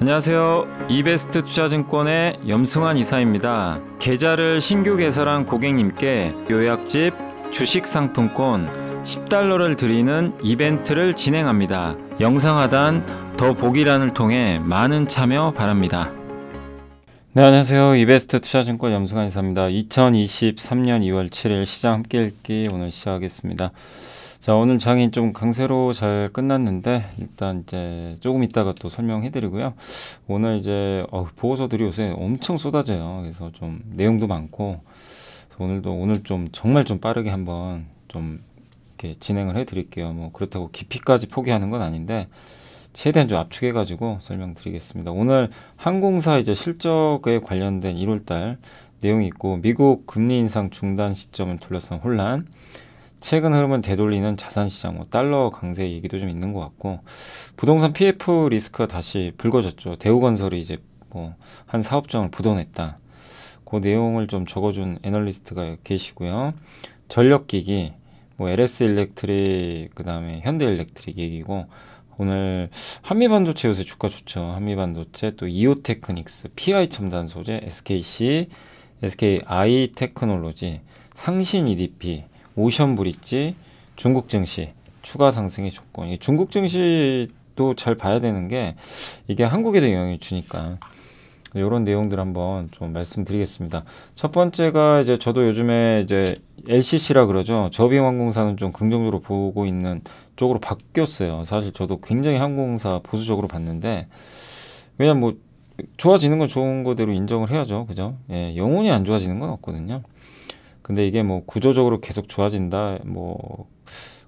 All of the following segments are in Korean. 안녕하세요. 이베스트 투자증권의 염승환 이사입니다. 계좌를 신규 개설한 고객님께 요약집, 주식상품권, $10를 드리는 이벤트를 진행합니다. 영상 하단 더보기란을 통해 많은 참여 바랍니다. 네, 안녕하세요. 이베스트 투자증권 염승환 이사입니다. 2023년 2월 7일 시장 함께 읽기 오늘 시작하겠습니다. 자, 오늘 장이 좀 강세로 잘 끝났는데 일단 이제 조금 있다가 또 설명해 드리고요. 오늘 이제 보고서들이 요새 엄청 쏟아져요. 그래서 좀 내용도 많고 오늘도 좀 정말 좀 빠르게 한번 좀 이렇게 진행을 해 드릴게요. 뭐 그렇다고 깊이까지 포기하는 건 아닌데 최대한 좀 압축해 가지고 설명드리겠습니다. 오늘 항공사 이제 실적에 관련된 1월달 내용이 있고, 미국 금리 인상 중단 시점을 둘러싼 혼란, 최근 흐름은 되돌리는 자산시장, 뭐 달러 강세 얘기도 좀 있는 것 같고, 부동산 PF 리스크가 다시 불거졌죠. 대우건설이 이제 뭐 한 사업장을 부도냈다. 그 내용을 좀 적어준 애널리스트가 계시고요. 전력기기, 뭐 LS 일렉트릭, 그 다음에 현대 일렉트릭 얘기고, 오늘 한미반도체 요새 주가 좋죠. 한미반도체, 또 이오테크닉스, PI 첨단 소재, SKC, SK아이이테크놀로지, 상신 EDP, 오션 브릿지, 중국 증시, 추가 상승의 조건. 이게 중국 증시도 잘 봐야 되는 게 이게 한국에도 영향을 주니까 이런 내용들 한번 좀 말씀드리겠습니다. 첫 번째가 이제 저도 요즘에 이제 LCC라 그러죠. 저비용 항공사는 좀 긍정적으로 보고 있는 쪽으로 바뀌었어요. 사실 저도 굉장히 항공사 보수적으로 봤는데, 왜냐면 뭐 좋아지는 건 좋은 거대로 인정을 해야죠. 그죠? 예, 영원히 안 좋아지는 건 없거든요. 근데 이게 뭐 구조적으로 계속 좋아진다 뭐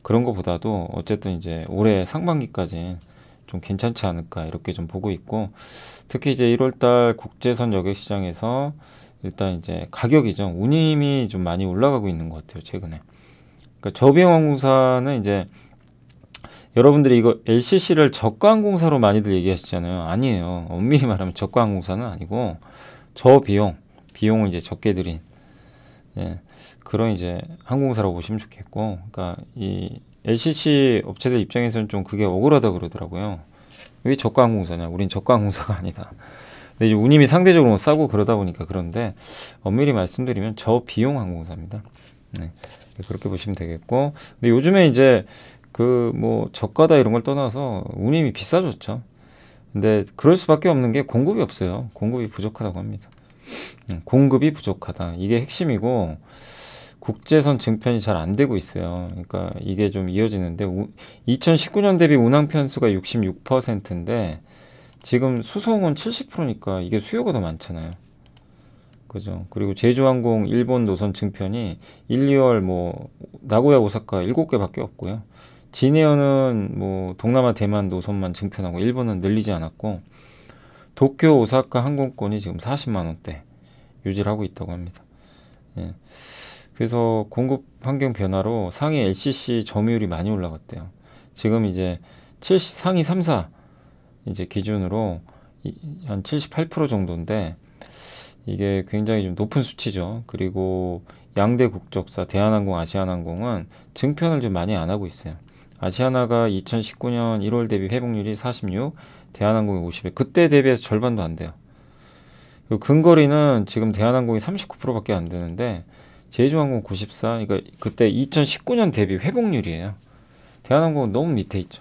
그런 거보다도 어쨌든 이제 올해 상반기까지 좀 괜찮지 않을까 이렇게 좀 보고 있고, 특히 이제 1월달 국제선 여객시장에서 일단 이제 가격이죠. 운임이 좀 많이 올라가고 있는 것 같아요 최근에. 그러니까 저비용 항공사는 이제 여러분들이 이거 LCC를 저가 항공사로 많이들 얘기하시잖아요. 아니에요. 엄밀히 말하면 저가 항공사는 아니고 저비용, 비용을 이제 적게 들인, 예, 그런 이제 항공사라고 보시면 좋겠고, 그러니까 이 LCC 업체들 입장에서는 좀 그게 억울하다 그러더라고요. 왜 저가 항공사냐? 우린 저가 항공사가 아니다. 근데 이제 운임이 상대적으로 싸고 그러다 보니까. 그런데 엄밀히 말씀드리면 저 비용 항공사입니다. 네, 그렇게 보시면 되겠고, 근데 요즘에 이제 그 뭐 저가다 이런 걸 떠나서 운임이 비싸졌죠. 근데 그럴 수밖에 없는 게 공급이 없어요. 공급이 부족하다고 합니다. 공급이 부족하다, 이게 핵심이고, 국제선 증편이 잘 안 되고 있어요. 그러니까 이게 좀 이어지는데, 2019년 대비 운항 편수가 66%인데 지금 수송은 70%니까 이게 수요가 더 많잖아요. 그죠? 그리고 제주항공 일본 노선 증편이 1, 2월 뭐 나고야, 오사카 7개밖에 없고요. 진에어는 뭐 동남아 대만 노선만 증편하고 일본은 늘리지 않았고, 도쿄 오사카 항공권이 지금 40만원대 유지를 하고 있다고 합니다. 예. 그래서 공급 환경 변화로 상해 LCC 점유율이 많이 올라갔대요. 지금 이제 상위 3사 이제 기준으로 한 78% 정도인데 이게 굉장히 좀 높은 수치죠. 그리고 양대 국적사 대한항공, 아시아나항공은 증편을 좀 많이 안 하고 있어요. 아시아나가 2019년 1월 대비 회복률이 46, 대한항공이 50에, 그때 대비해서 절반도 안 돼요. 근거리는 지금 대한항공이 39%밖에 안 되는데 제주항공 94, 그러니까 그때 2019년 대비 회복률이에요. 대한항공은 너무 밑에 있죠.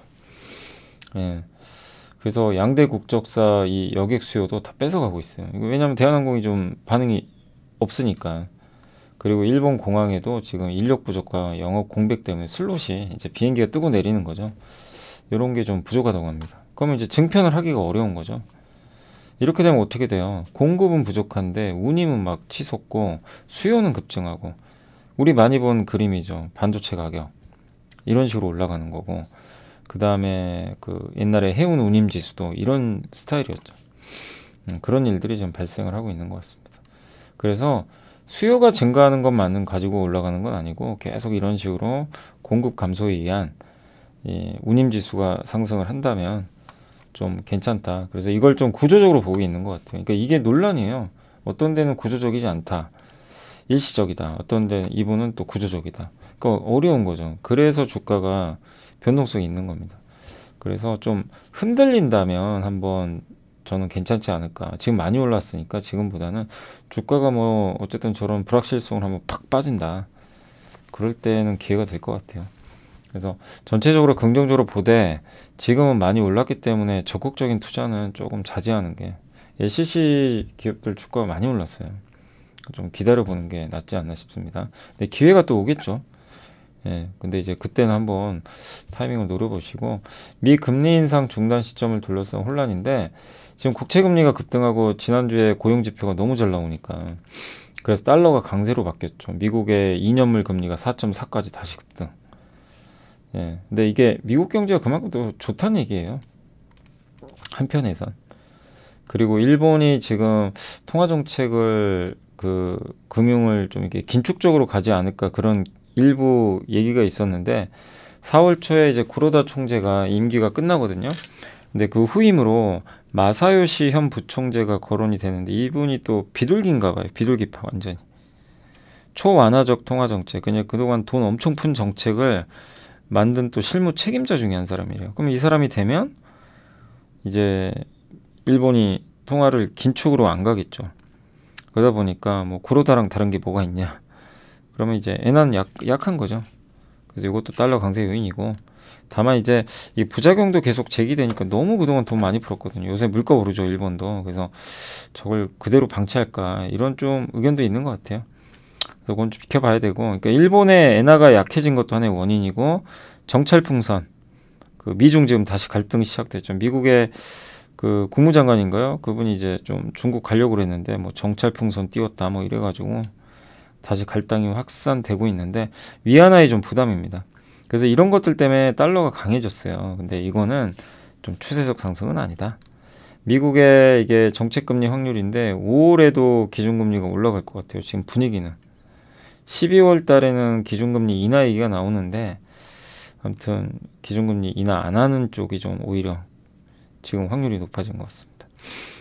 예. 그래서 양대 국적사 이 여객 수요도 다 뺏어가고 있어요. 왜냐하면 대한항공이 좀 반응이 없으니까. 그리고 일본 공항에도 지금 인력 부족과 영업 공백 때문에 슬롯이 이제 비행기가 뜨고 내리는 거죠. 이런 게 좀 부족하다고 합니다. 그러면 이제 증편을 하기가 어려운 거죠. 이렇게 되면 어떻게 돼요? 공급은 부족한데 운임은 막 치솟고 수요는 급증하고, 우리 많이 본 그림이죠. 반도체 가격 이런 식으로 올라가는 거고, 그 다음에 그 옛날에 해운 운임지수도 이런 스타일이었죠. 그런 일들이 지금 발생을 하고 있는 것 같습니다. 그래서 수요가 증가하는 것만 가지고 올라가는 건 아니고 계속 이런 식으로 공급 감소에 의한 이 운임지수가 상승을 한다면 좀 괜찮다. 그래서 이걸 좀 구조적으로 보고 있는 것 같아요. 그러니까 이게 논란이에요. 어떤 데는 구조적이지 않다, 일시적이다. 어떤 데는 이분은 또 구조적이다. 그러니까 어려운 거죠. 그래서 주가가 변동성이 있는 겁니다. 그래서 좀 흔들린다면 한번 저는 괜찮지 않을까. 지금 많이 올랐으니까 지금보다는 주가가 뭐 어쨌든 저런 불확실성으로 한번 팍 빠진다. 그럴 때는 기회가 될 것 같아요. 그래서 전체적으로 긍정적으로 보되 지금은 많이 올랐기 때문에 적극적인 투자는 조금 자제하는 게, LCC 기업들 주가가 많이 올랐어요. 좀 기다려보는 게 낫지 않나 싶습니다. 근데 기회가 또 오겠죠. 예, 근데 이제 그때는 한번 타이밍을 노려보시고, 미 금리 인상 중단 시점을 둘러싼 혼란인데, 지금 국채금리가 급등하고 지난주에 고용지표가 너무 잘 나오니까 그래서 달러가 강세로 바뀌었죠. 미국의 2년물 금리가 4.4까지 다시 급등. 예, 근데 이게 미국 경제가 그만큼 또 좋다는 얘기예요, 한편에선. 그리고 일본이 지금 통화정책을 그 금융을 좀 이렇게 긴축적으로 가지 않을까, 그런 일부 얘기가 있었는데 4월 초에 이제 구로다 총재가 임기가 끝나거든요. 근데 그 후임으로 마사요시 현 부총재가 거론이 되는데, 이분이 또 비둘기인가 봐요. 비둘기파 완전히. 초완화적 통화정책, 그냥 그동안 돈 엄청 푼 정책을 만든 또 실무 책임자 중에 한 사람이래요. 그럼 이 사람이 되면 이제 일본이 통화를 긴축으로 안 가겠죠. 그러다 보니까 뭐 구로다랑 다른 게 뭐가 있냐, 그러면 이제 엔화는 약한 거죠. 그래서 이것도 달러 강세 요인이고, 다만 이제 이 부작용도 계속 제기되니까 너무 그동안 돈 많이 풀었거든요. 요새 물가 오르죠, 일본도. 그래서 저걸 그대로 방치할까, 이런 좀 의견도 있는 것 같아요. 그래서 그건 좀 지켜봐야 되고, 그러니까 일본의 엔화가 약해진 것도 하나의 원인이고, 정찰풍선, 그 미중 지금 다시 갈등이 시작됐죠. 미국의 그 국무장관인가요? 그분이 이제 좀 중국 가려고 그랬는데 뭐 정찰풍선 띄웠다 뭐 이래가지고 다시 갈등이 확산되고 있는데, 위안화에 좀 부담입니다. 그래서 이런 것들 때문에 달러가 강해졌어요. 근데 이거는 좀 추세적 상승은 아니다. 미국의 이게 정책금리 확률인데 5월에도 기준금리가 올라갈 것 같아요. 지금 분위기는 12월 달에는 기준금리 인하 얘기가 나오는데, 아무튼 기준금리 인하 안 하는 쪽이 좀 오히려 지금 확률이 높아진 것 같습니다.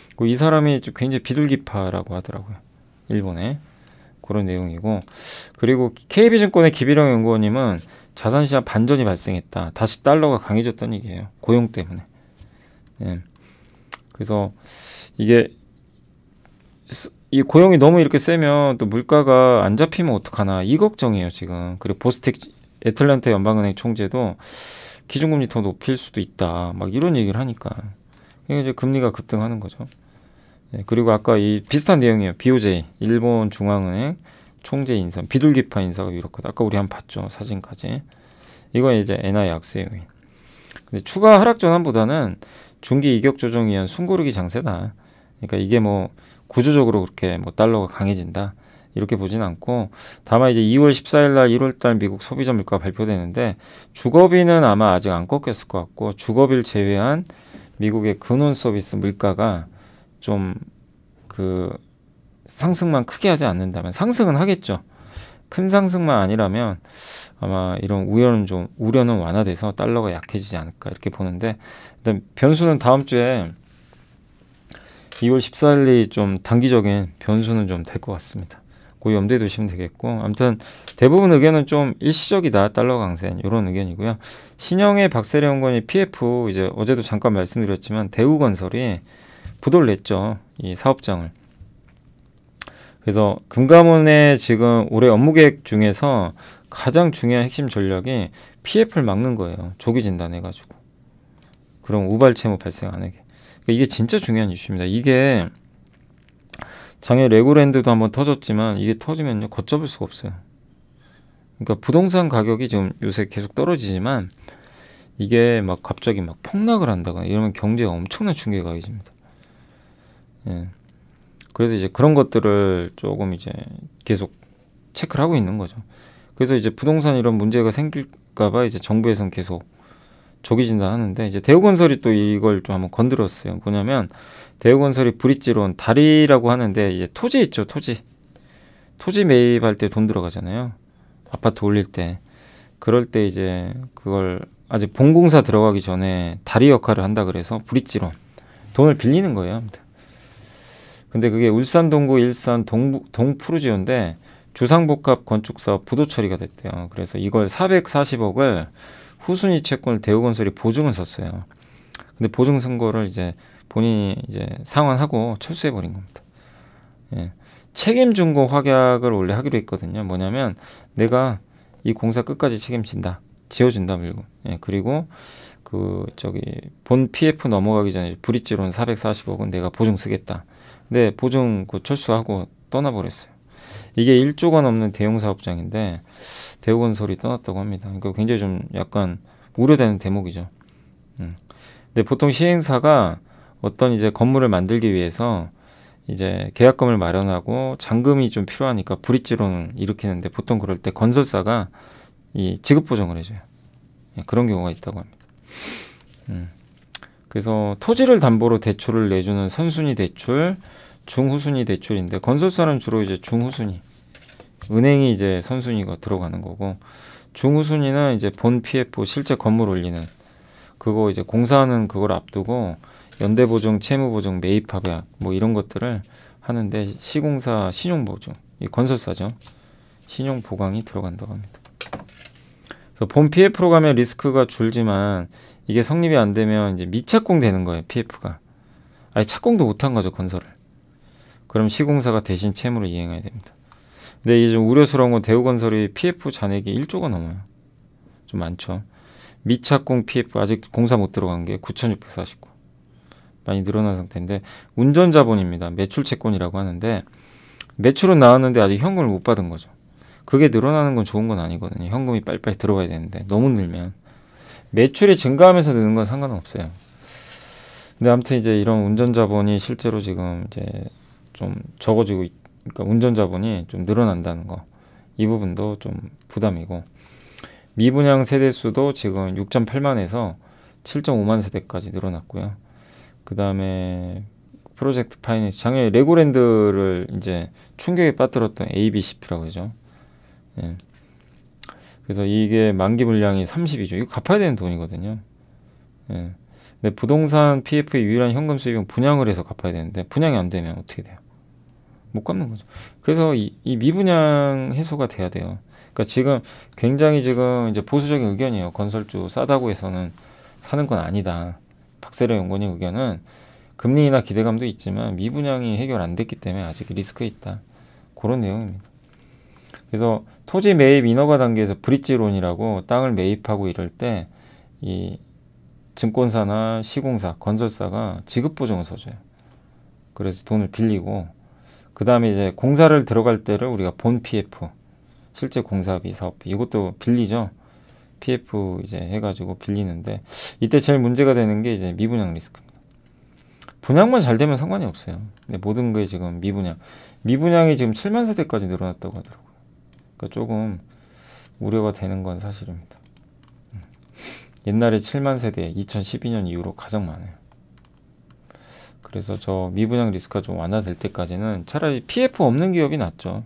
그리고 이 사람이 좀 굉장히 비둘기파라고 하더라고요, 일본에. 그런 내용이고, 그리고 KB증권의 김일영 연구원님은 자산시장 반전이 발생했다, 다시 달러가 강해졌다는 얘기예요, 고용 때문에. 예. 그래서 이게 이 고용이 너무 이렇게 세면 또 물가가 안 잡히면 어떡하나, 이 걱정이에요 지금. 그리고 보스텍 애틀랜타 연방은행 총재도 기준금리 더 높일 수도 있다 막 이런 얘기를 하니까 이제 금리가 급등하는 거죠. 예, 그리고 아까 이 비슷한 내용이에요. BOJ 일본 중앙은행 총재 인사, 비둘기파 인사가 유력하다. 아까 우리 한번 봤죠, 사진까지. 이건 이제 엔화 약세 요인. 근데 추가 하락 전환보다는 중기 이격 조정에 의한 숨고르기 장세다. 그러니까 이게 뭐 구조적으로 그렇게 뭐 달러가 강해진다 이렇게 보진 않고, 다만 이제 2월 14일날 1월달 미국 소비자 물가 발표되는데 주거비는 아마 아직 안 꺾였을 것 같고, 주거비를 제외한 미국의 근원 서비스 물가가 좀 그 상승만 크게 하지 않는다면, 상승은 하겠죠, 큰 상승만 아니라면 아마 이런 우려는 완화돼서 달러가 약해지지 않을까 이렇게 보는데, 일단 변수는 다음 주에 2월 14일이 좀 단기적인 변수는 좀 될 것 같습니다. 그 염두에 두시면 되겠고, 아무튼 대부분 의견은 좀 일시적이다, 달러 강세, 이런 의견이고요. 신영의 박세례 연구원이 PF 이제 어제도 잠깐 말씀드렸지만 대우건설이 부도를 냈죠, 이 사업장을. 그래서 금감원의 지금 올해 업무계획 중에서 가장 중요한 핵심 전략이 PF를 막는 거예요, 조기 진단해가지고. 그럼 우발 채무 발생 안 하게. 그러니까 이게 진짜 중요한 이슈입니다. 이게 작년 레고랜드도 한번 터졌지만 이게 터지면요 걷잡을 수가 없어요. 그러니까 부동산 가격이 지금 요새 계속 떨어지지만 이게 막 갑자기 막 폭락을 한다거나 이러면 경제가 엄청난 충격이 가해집니다. 예. 그래서 이제 그런 것들을 조금 이제 계속 체크를 하고 있는 거죠. 그래서 이제 부동산 이런 문제가 생길까봐 이제 정부에서는 계속 조기 진단하는데, 이제 대우건설이 또 이걸 좀 한번 건드렸어요. 뭐냐면 대우건설이 브릿지론 다리라고 하는데, 이제 토지 있죠, 토지 매입할 때 돈 들어가잖아요, 아파트 올릴 때. 그럴 때 이제 그걸 아직 본공사 들어가기 전에 다리 역할을 한다 그래서 브릿지론, 돈을 빌리는 거예요. 근데 그게 울산 동구 일산 동푸르지오인데 주상복합 건축사업 부도 처리가 됐대요. 그래서 이걸 440억을 후순위 채권을 대우건설이 보증을 썼어요. 근데 보증 선고를 이제 본인이 이제 상환하고 철수해 버린 겁니다. 예. 책임 중고 확약을 원래 하기로 했거든요. 뭐냐면 내가 이 공사 끝까지 책임진다, 지어준다 물고. 예. 그리고 그 저기 본 PF 넘어가기 전에 브릿지론 440억은 내가 보증 쓰겠다. 근데 보증 그 철수하고 떠나버렸어요. 이게 1조 원 넘는 대형 사업장인데 대우건설이 떠났다고 합니다. 그러니까 굉장히 좀 약간 우려되는 대목이죠. 근데 보통 시행사가 어떤 이제 건물을 만들기 위해서 이제 계약금을 마련하고 잔금이 좀 필요하니까 브릿지론을 일으키는데 보통 그럴 때 건설사가 이 지급 보증을 해줘요. 그런 경우가 있다고 합니다. 그래서 토지를 담보로 대출을 내주는 선순위 대출, 중후순위 대출인데 건설사는 주로 이제 중후순위, 은행이 이제 선순위가 들어가는 거고, 중후순위는 이제 본 PF 실제 건물 올리는 그거 이제 공사하는 그걸 앞두고 연대보증, 채무보증, 매입합약 뭐 이런 것들을 하는데 시공사 신용보증, 이 건설사죠, 신용보강이 들어간다고 합니다. 그래서 본 PF로 가면 리스크가 줄지만 이게 성립이 안 되면 이제 미착공 되는 거예요. PF가 아예 착공도 못한 거죠, 건설을. 그럼 시공사가 대신 채무를 이행해야 됩니다. 근데 이게 좀 우려스러운 건 대우건설이 PF 잔액이 1조가 넘어요. 좀 많죠. 미착공 PF 아직 공사 못 들어간 게 9,649, 많이 늘어난 상태인데 운전자본입니다. 매출채권이라고 하는데 매출은 나왔는데 아직 현금을 못 받은 거죠. 그게 늘어나는 건 좋은 건 아니거든요. 현금이 빨리빨리 들어가야 되는데 너무 늘면, 매출이 증가하면서 느는 건 상관은 없어요. 근데 아무튼 이제 이런 운전자본이 실제로 지금 이제 좀 적어지고, 그러니까 운전자본이 좀 늘어난다는 거, 이 부분도 좀 부담이고, 미분양 세대수도 지금 6.8만에서 7.5만 세대까지 늘어났고요. 그 다음에 프로젝트 파이낸스, 작년에 레고랜드를 이제 충격에 빠뜨렸던 ABCP라고 그러죠. 예. 그래서 이게 만기 물량이 30이죠. 이거 갚아야 되는 돈이거든요. 예. 근데 부동산 PF의 유일한 현금 수입은 분양을 해서 갚아야 되는데 분양이 안 되면 어떻게 돼요? 못 갚는 거죠. 그래서 이 미분양 해소가 돼야 돼요. 그러니까 지금 굉장히 지금 이제 보수적인 의견이에요. 건설주 싸다고 해서는 사는 건 아니다. 박세려 연구원의 의견은 금리 인하 기대감도 있지만 미분양이 해결 안 됐기 때문에 아직 리스크 있다, 그런 내용입니다. 그래서 토지 매입 인허가 단계에서 브릿지론이라고 땅을 매입하고 이럴 때 이 증권사나 시공사, 건설사가 지급 보증을 서줘요. 그래서 돈을 빌리고, 그 다음에 이제 공사를 들어갈 때를 우리가 본 PF, 실제 공사비, 사업비, 이것도 빌리죠. PF 이제 해가지고 빌리는데 이때 제일 문제가 되는 게 이제 미분양 리스크입니다. 분양만 잘 되면 상관이 없어요. 근데 모든 게 지금 미분양이 지금 7만 세대까지 늘어났다고 하더라고요. 그러니까 조금 우려가 되는 건 사실입니다. 옛날에 7만 세대 2012년 이후로 가장 많아요. 그래서 저 미분양 리스크가 좀 완화될 때까지는 차라리 PF 없는 기업이 낫죠.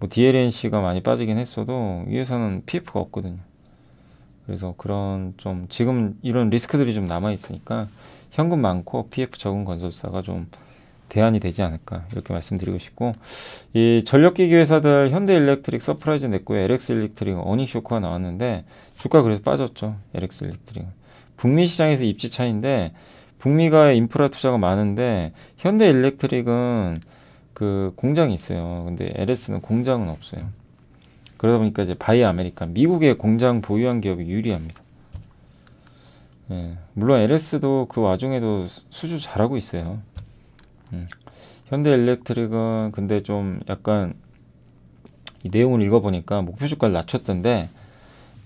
뭐 DLNC가 많이 빠지긴 했어도 이 회사는 PF가 없거든요. 그래서 그런 좀 지금 이런 리스크들이 좀 남아있으니까 현금 많고 PF 적은 건설사가 좀 대안이 되지 않을까, 이렇게 말씀드리고 싶고, 이 전력기기 회사들 현대 일렉트릭 서프라이즈 냈고요. LX 일렉트릭 어닝 쇼크가 나왔는데 주가 그래서 빠졌죠. LX 일렉트릭 북미 시장에서 입지 차인데 북미가 인프라 투자가 많은데 현대 일렉트릭은 그 공장이 있어요. 근데 LS는 공장은 없어요. 그러다 보니까 이제 바이 아메리칸, 미국의 공장 보유한 기업이 유리합니다. 예, 물론 LS도 그 와중에도 수주 잘하고 있어요. 현대 일렉트릭은 근데 좀 약간 이 내용을 읽어보니까 목표 주가를 낮췄던데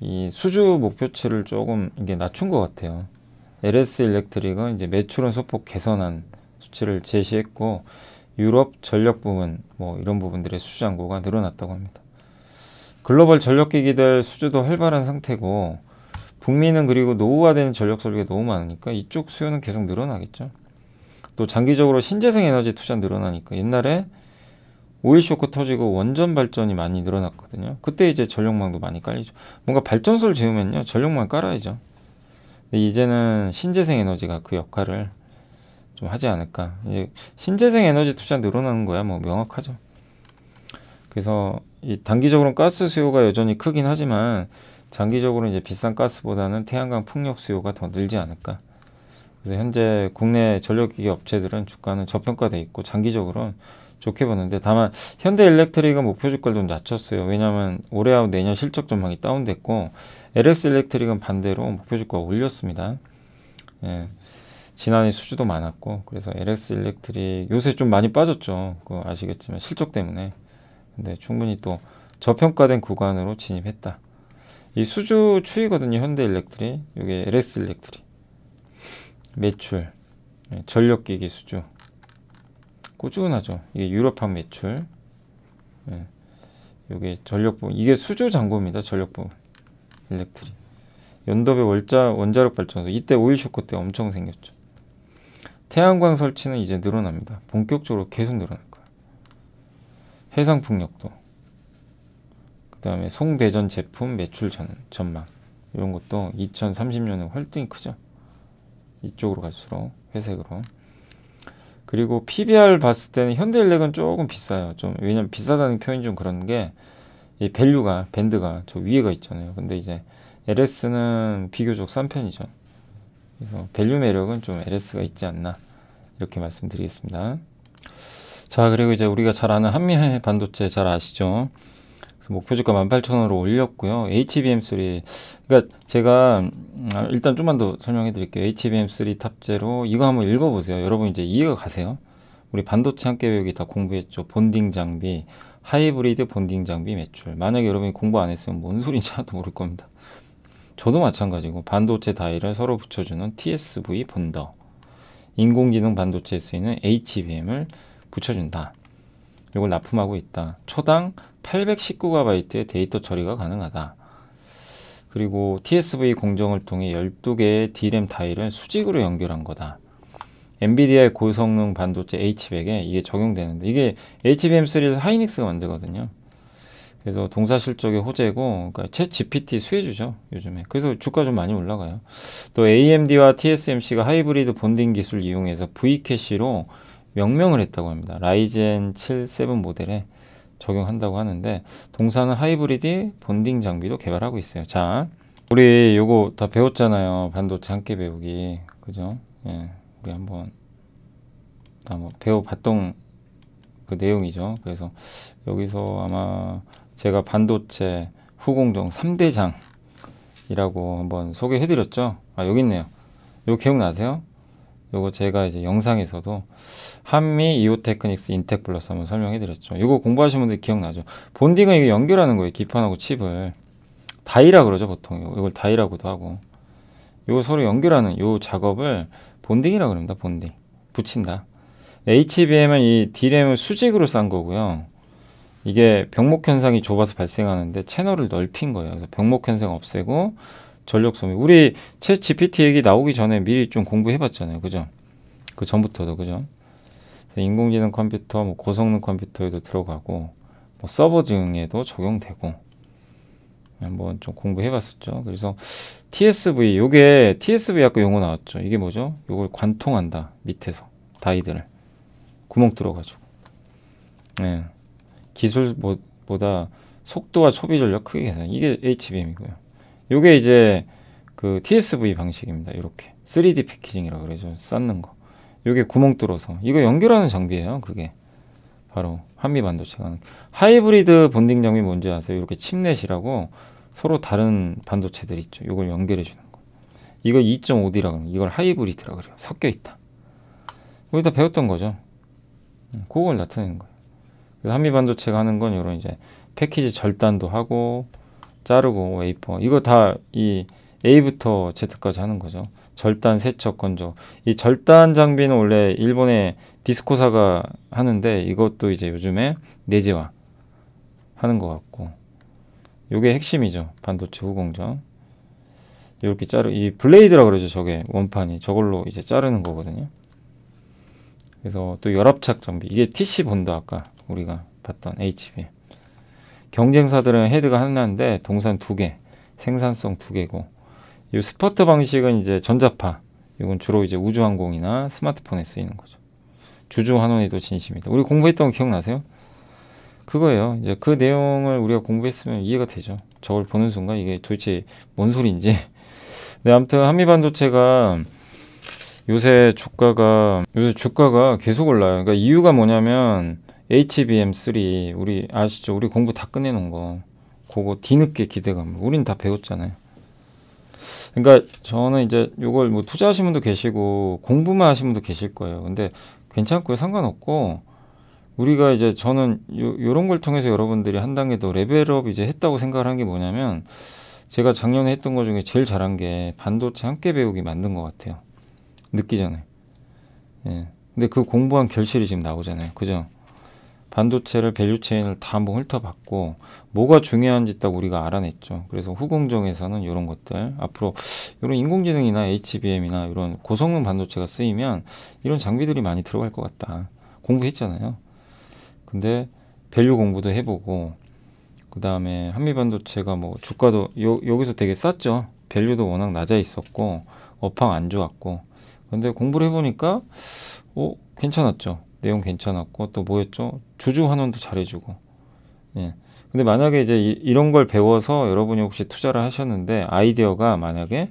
이 수주 목표치를 조금 이게 낮춘 것 같아요. LS 일렉트릭은 이제 매출은 소폭 개선한 수치를 제시했고 유럽 전력 부분 뭐 이런 부분들의 수주 잔고가 늘어났다고 합니다. 글로벌 전력기기들 수주도 활발한 상태고 북미는 그리고 노후화된 전력 설비가 너무 많으니까 이쪽 수요는 계속 늘어나겠죠. 또 장기적으로 신재생 에너지 투자 늘어나니까 옛날에 오일 쇼크 터지고 원전 발전이 많이 늘어났거든요. 그때 이제 전력망도 많이 깔리죠. 뭔가 발전소를 지으면요, 전력망 깔아야죠. 근데 이제는 신재생 에너지가 그 역할을 좀 하지 않을까. 이제 신재생 에너지 투자 늘어나는 거야 뭐 명확하죠. 그래서 이 단기적으로는 가스 수요가 여전히 크긴 하지만 장기적으로 이제 비싼 가스보다는 태양광 풍력 수요가 더 늘지 않을까. 그래서 현재 국내 전력기기 업체들은 주가는 저평가돼 있고 장기적으로는 좋게 보는데, 다만 현대 일렉트릭은 목표 주가를 좀 낮췄어요. 왜냐하면 올해하고 내년 실적 전망이 다운됐고, LS 일렉트릭은 반대로 목표 주가가 올렸습니다. 예, 지난해 수주도 많았고. 그래서 LS 일렉트릭 요새 좀 많이 빠졌죠. 그거 아시겠지만 실적 때문에. 근데 충분히 또 저평가된 구간으로 진입했다. 이 수주 추이거든요, 현대 일렉트릭. 요게 LS 일렉트릭 매출, 예, 전력기기 수주 꾸준하죠. 이게 유럽판 매출. 예, 요게 전력 부분, 이게 수주 잔고입니다. 전력 부분 일렉트릭 연도배 원자력 발전소, 이때 오일 쇼크 때 엄청 생겼죠. 태양광 설치는 이제 늘어납니다. 본격적으로 계속 늘어날 거예요. 해상 풍력도, 그 다음에 송대전 제품 매출 전망, 이런 것도 2030년은 월등히 크죠. 이쪽으로 갈수록 회색으로. 그리고 PBR 봤을 때는 현대일렉은 조금 비싸요. 좀, 왜냐면 비싸다는 표현이 좀 그런 게, 이 밸류가, 밴드가 저 위에가 있잖아요. 근데 이제 LS는 비교적 싼 편이죠. 그래서 밸류 매력은 좀 LS가 있지 않나, 이렇게 말씀드리겠습니다. 자, 그리고 이제 우리가 잘 아는 한미반도체 잘 아시죠. 목표주가 18,000원으로 올렸고요. HBM3, 그러니까 제가 일단 좀만 더 설명해 드릴게요. HBM3 탑재로 이거 한번 읽어보세요. 여러분 이제 이해가 가세요. 우리 반도체 함께 배우기 다 공부했죠. 본딩 장비, 하이브리드 본딩 장비 매출. 만약에 여러분이 공부 안 했으면 뭔 소리인지 하나도 모를 겁니다. 저도 마찬가지고, 반도체 다이를 서로 붙여주는 TSV 본더, 인공지능 반도체에 쓰이는 HBM을 붙여준다. 이걸 납품하고 있다. 초당 819GB의 데이터 처리가 가능하다. 그리고 TSV 공정을 통해 12개의 D램 다이를 수직으로 연결한 거다. 엔비디아의 고성능 반도체 H100에 이게 적용되는데, 이게 HBM3에서 하이닉스가 만들거든요. 그래서 동사 실적의 호재고, 그러니까 챗 GPT 수혜주죠, 요즘에. 그래서 주가 좀 많이 올라가요. 또 AMD와 TSMC가 하이브리드 본딩 기술 이용해서 V캐시로 명명을 했다고 합니다. 라이젠 7, 7 모델에 적용한다고 하는데, 동사는 하이브리드 본딩 장비도 개발하고 있어요. 자, 우리 요거 다 배웠잖아요. 반도체 함께 배우기, 그죠? 예, 우리 한번 다 뭐 배워봤던 그 내용이죠. 그래서 여기서 아마 제가 반도체 후공정 3대장이라고 한번 소개해드렸죠. 아, 여기 있네요. 요거 기억나세요? 요거 제가 이제 영상에서도 한미 이오테크닉스 인텍 플러스 한번 설명해 드렸죠. 요거 공부하신 분들 기억나죠? 본딩은 이게 연결하는 거예요. 기판하고 칩을. 다이라 그러죠, 보통. 이걸 다이라고도 하고. 요거 서로 연결하는 요 작업을 본딩이라고 합니다. 본딩. 붙인다. HBM은 이 D램을 수직으로 싼 거고요. 이게 병목 현상이 좁아서 발생하는데 채널을 넓힌 거예요. 그래서 병목 현상 없애고 전력 소비. 우리 챗 GPT 얘기 나오기 전에 미리 좀 공부해봤잖아요, 그죠? 그 전부터도, 그죠? 인공지능 컴퓨터, 뭐 고성능 컴퓨터에도 들어가고, 뭐 서버 등에도 적용되고, 한번 좀 공부해봤었죠. 그래서 TSV, 요게 TSV 아까 용어 나왔죠. 이게 뭐죠? 요걸 관통한다, 밑에서 다이들을 구멍 뚫어가지고. 네. 기술보다 속도와 소비 전력 크게 계산. 이게 HBM이고요. 요게 이제 그 TSV 방식입니다. 이렇게 3D 패키징이라고 그러죠. 쌓는 거. 요게 구멍 뚫어서 이거 연결하는 장비예요. 그게 바로 한미 반도체가 하는. 하이브리드 본딩 장비 뭔지 아세요? 이렇게 칩넷이라고 서로 다른 반도체들 있죠. 요걸 연결해 주는 거. 이거 2.5D라고 그러면 이걸 하이브리드라고 그래요. 섞여 있다. 우리 다 배웠던 거죠. 그걸 나타내는 거예요. 그래서 한미 반도체가 하는 건 요런 이제 패키지 절단도 하고, 자르고, 웨이퍼, 이거 다 이 A부터 Z까지 하는 거죠. 절단, 세척, 건조. 이 절단 장비는 원래 일본의 디스코사가 하는데, 이것도 이제 요즘에 내재화 하는 것 같고, 요게 핵심이죠, 반도체 후공정. 이렇게 자르, 이 블레이드라 그러죠, 저게 원판이. 저걸로 이제 자르는 거거든요. 그래서 또 열압착 장비, 이게 TC 본다, 아까 우리가 봤던 HB. 경쟁사들은 헤드가 하나인데 동산 2개, 생산성 2개고, 이 스퍼트 방식은 이제 전자파. 이건 주로 이제 우주항공이나 스마트폰에 쓰이는 거죠. 주주환원에도 진심이다. 우리 공부했던 거 기억나세요? 그거예요. 이제 그 내용을 우리가 공부했으면 이해가 되죠. 저걸 보는 순간 이게 도대체 뭔 소리인지. 네, 아무튼 한미반도체가 요새 주가가 계속 올라요. 그러니까 이유가 뭐냐면 HBM3 우리 아시죠? 우리 공부 다 끝내놓은 거 그거 뒤늦게 기대감. 우린 다 배웠잖아요. 그러니까 저는 이제 요걸 뭐 투자하시는 분도 계시고 공부만 하시는 분도 계실 거예요. 근데 괜찮고요. 상관없고 우리가 이제 저는 요런 걸 통해서 여러분들이 한 단계 더 레벨업 이제 했다고 생각을 한 게 뭐냐면 제가 작년에 했던 것 중에 제일 잘한 게 반도체 함께 배우기 만든 것 같아요. 늦기 전에. 예. 근데 그 공부한 결실이 지금 나오잖아요. 그죠? 반도체를 밸류체인을 다 한번 훑어봤고 뭐가 중요한지 딱 우리가 알아냈죠. 그래서 후공정에서는 이런 것들 앞으로 이런 인공지능이나 HBM이나 이런 고성능 반도체가 쓰이면 이런 장비들이 많이 들어갈 것 같다. 공부했잖아요. 근데 밸류 공부도 해보고 그 다음에 한미반도체가 뭐 주가도 여기서 되게 쌌죠. 밸류도 워낙 낮아 있었고 업황 안 좋았고 근데 공부를 해보니까 괜찮았죠. 내용 괜찮았고 또 뭐였죠? 주주 환원도 잘해주고. 예. 근데 만약에 이제 이런 걸 배워서 여러분이 혹시 투자를 하셨는데 아이디어가 만약에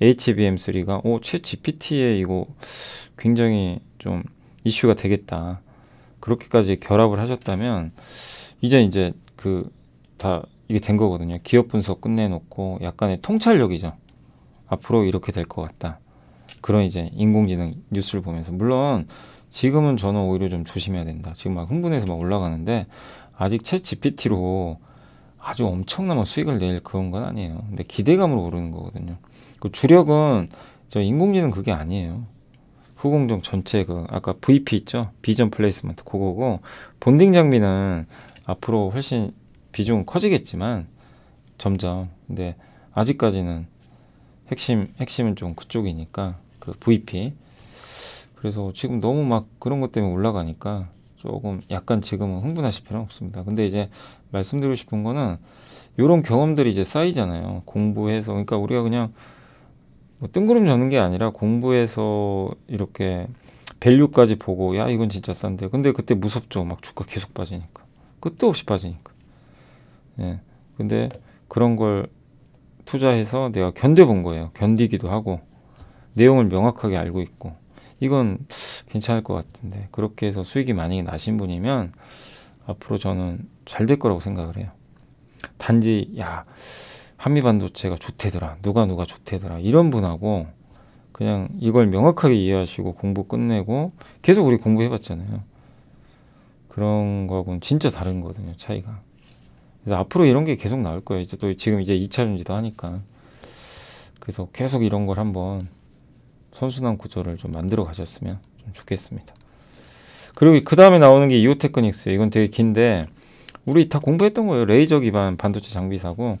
HBM3가 챗 GPT에 이거 굉장히 좀 이슈가 되겠다 그렇게까지 결합을 하셨다면 이제 그 다 이게 된 거거든요. 기업 분석 끝내놓고 약간의 통찰력이죠. 앞으로 이렇게 될 것 같다. 그런 이제 인공지능 뉴스를 보면서 물론 지금은 저는 오히려 좀 조심해야 된다. 지금 막 흥분해서 막 올라가는데 아직 챗 GPT로 아주 엄청난 수익을 낼 그런 건 아니에요. 근데 기대감으로 오르는 거거든요. 그 주력은 저 인공지능 그게 아니에요. 후공정 전체 아까 VP 있죠? 비전 플레이스먼트 그거고 본딩 장비는 앞으로 훨씬 비중은 커지겠지만 점점 근데 아직까지는 핵심은 좀 그쪽이니까 그 VP. 그래서 지금 너무 막 그런 것 때문에 올라가니까 조금 약간 지금은 흥분하실 필요는 없습니다. 근데 이제 말씀드리고 싶은 거는 이런 경험들이 이제 쌓이잖아요. 공부해서 그러니까 우리가 그냥 뭐 뜬구름 잡는 게 아니라 공부해서 이렇게 밸류까지 보고 야 이건 진짜 싼데 근데 그때 무섭죠. 막 주가 계속 빠지니까 끝도 없이 빠지니까. 예. 근데 그런 걸 투자해서 내가 견뎌본 거예요. 견디기도 하고 내용을 명확하게 알고 있고 이건 괜찮을 것 같은데 그렇게 해서 수익이 많이 나신 분이면 앞으로 저는 잘 될 거라고 생각을 해요. 단지 야 한미반도체가 좋대더라 누가 좋대더라 이런 분하고 그냥 이걸 명확하게 이해하시고 공부 끝내고 계속 우리 공부해봤잖아요. 그런 거하고는 진짜 다른 거거든요 차이가. 그래서 앞으로 이런 게 계속 나올 거예요. 이제 또 지금 이제 2차 전지도 하니까 그래서 계속 이런 걸 한번 선순환 구조를 좀 만들어 가셨으면 좀 좋겠습니다. 그리고 그 다음에 나오는 게 이오테크닉스. 이건 되게 긴데 우리 다 공부했던 거예요. 레이저 기반 반도체 장비사고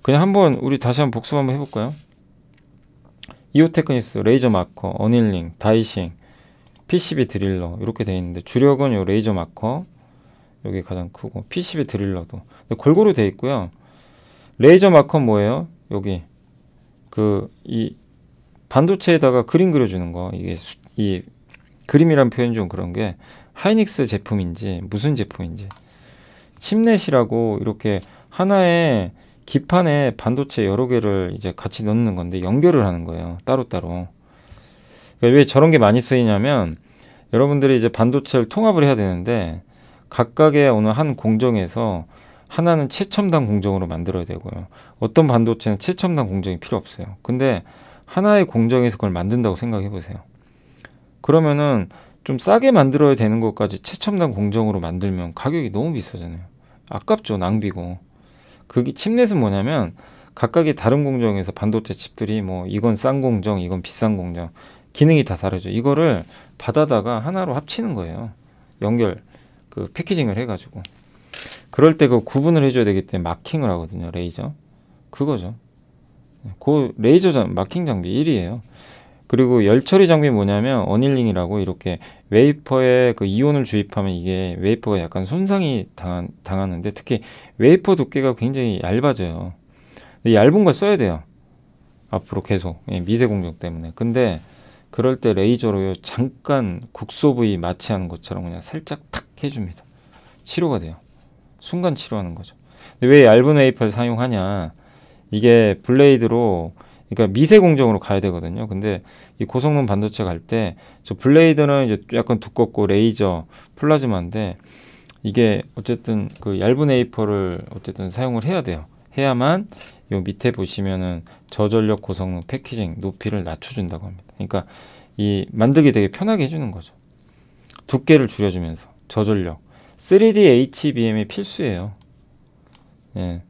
그냥 한번 우리 다시 한번 복습 한번 해볼까요? 이오테크닉스 레이저 마커, 어닐링, 다이싱, PCB 드릴러 이렇게 돼 있는데 주력은 요 레이저 마커 여기 가장 크고 PCB 드릴러도 골고루 돼 있고요. 레이저 마커 뭐예요? 여기 반도체에다가 그림 그려주는 거 이 그림이란 표현 좀 그런 게 하이닉스 제품인지 무슨 제품인지 칩넷이라고 이렇게 하나의 기판에 반도체 여러 개를 이제 같이 넣는 건데 연결을 하는 거예요 따로따로. 그러니까 왜 저런 게 많이 쓰이냐면 여러분들이 이제 반도체를 통합을 해야 되는데 각각의 어느 한 공정에서 하나는 최첨단 공정으로 만들어야 되고요. 어떤 반도체는 최첨단 공정이 필요 없어요. 근데 하나의 공정에서 그걸 만든다고 생각해 보세요. 그러면은 좀 싸게 만들어야 되는 것까지 최첨단 공정으로 만들면 가격이 너무 비싸잖아요. 아깝죠. 낭비고. 그게 칩넷은 뭐냐면 각각의 다른 공정에서 반도체 칩들이 뭐 이건 싼 공정 이건 비싼 공정 기능이 다 다르죠. 이거를 받아다가 하나로 합치는 거예요. 연결 그 패키징을 해가지고 그럴 때 그 구분을 해줘야 되기 때문에 마킹을 하거든요. 레이저 그거죠. 그 레이저 마킹 장비 1위에요. 그리고 열처리 장비 뭐냐면 어닐링이라고 이렇게 웨이퍼에 그 이온을 주입하면 이게 웨이퍼가 약간 손상이 당하는데 특히 웨이퍼 두께가 굉장히 얇아져요. 근데 얇은 걸 써야 돼요. 앞으로 계속 미세 공정 때문에. 근데 그럴 때 레이저로 잠깐 국소 부위 마취하는 것처럼 그냥 살짝 탁 해줍니다. 치료가 돼요. 순간 치료하는 거죠. 근데 왜 얇은 웨이퍼를 사용하냐? 이게 블레이드로 그러니까 미세 공정으로 가야 되거든요. 근데 이 고성능 반도체 갈 때 저 블레이드는 이제 약간 두껍고 레이저 플라즈마인데 이게 어쨌든 그 얇은 A4를 어쨌든 사용을 해야 돼요. 해야만 요 밑에 보시면은 저전력 고성능 패키징 높이를 낮춰준다고 합니다. 그러니까 이 만들기 되게 편하게 해주는 거죠. 두께를 줄여주면서 저전력 3D HBM이 필수예요. 예.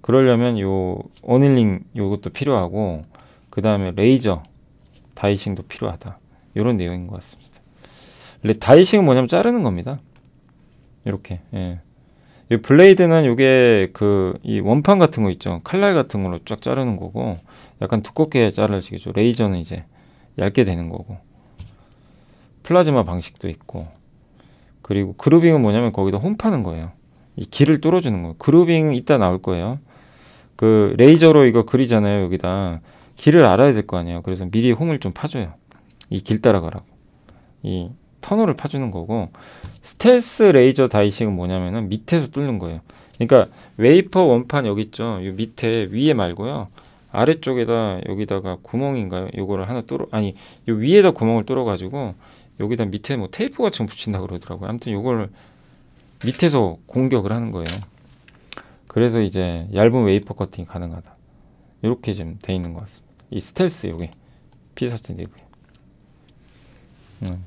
그러려면 요 어닐링 요것도 필요하고 그 다음에 레이저 다이싱도 필요하다. 요런 내용인 것 같습니다. 다이싱은 뭐냐면 자르는 겁니다. 이렇게. 예. 이 블레이드는 요게 그 이 원판 같은 거 있죠. 칼날 같은 걸로 쫙 자르는 거고 약간 두껍게 자르시겠죠. 레이저는 이제 얇게 되는 거고 플라즈마 방식도 있고 그리고 그루빙은 뭐냐면 거기다 홈 파는 거예요. 이 길을 뚫어주는 거예요. 그루빙 이따 나올 거예요. 그 레이저로 이거 그리잖아요. 여기다 길을 알아야 될 거 아니에요. 그래서 미리 홈을 좀 파줘요. 이 길 따라가라고 이 터널을 파주는 거고 스텔스 레이저 다이싱은 뭐냐면은 밑에서 뚫는 거예요. 그러니까 웨이퍼 원판 여기 있죠. 이 밑에 위에 말고요. 아래쪽에다 여기다가 구멍인가요? 요거를 하나 뚫어 아니 요 위에다 구멍을 뚫어가지고 여기다 밑에 뭐 테이프 같이 붙인다 그러더라고요. 아무튼 요걸 밑에서 공격을 하는 거예요. 그래서 이제 얇은 웨이퍼 커팅이 가능하다. 이렇게 지금 돼 있는 것 같습니다. 이 스텔스 여기 P47이고요.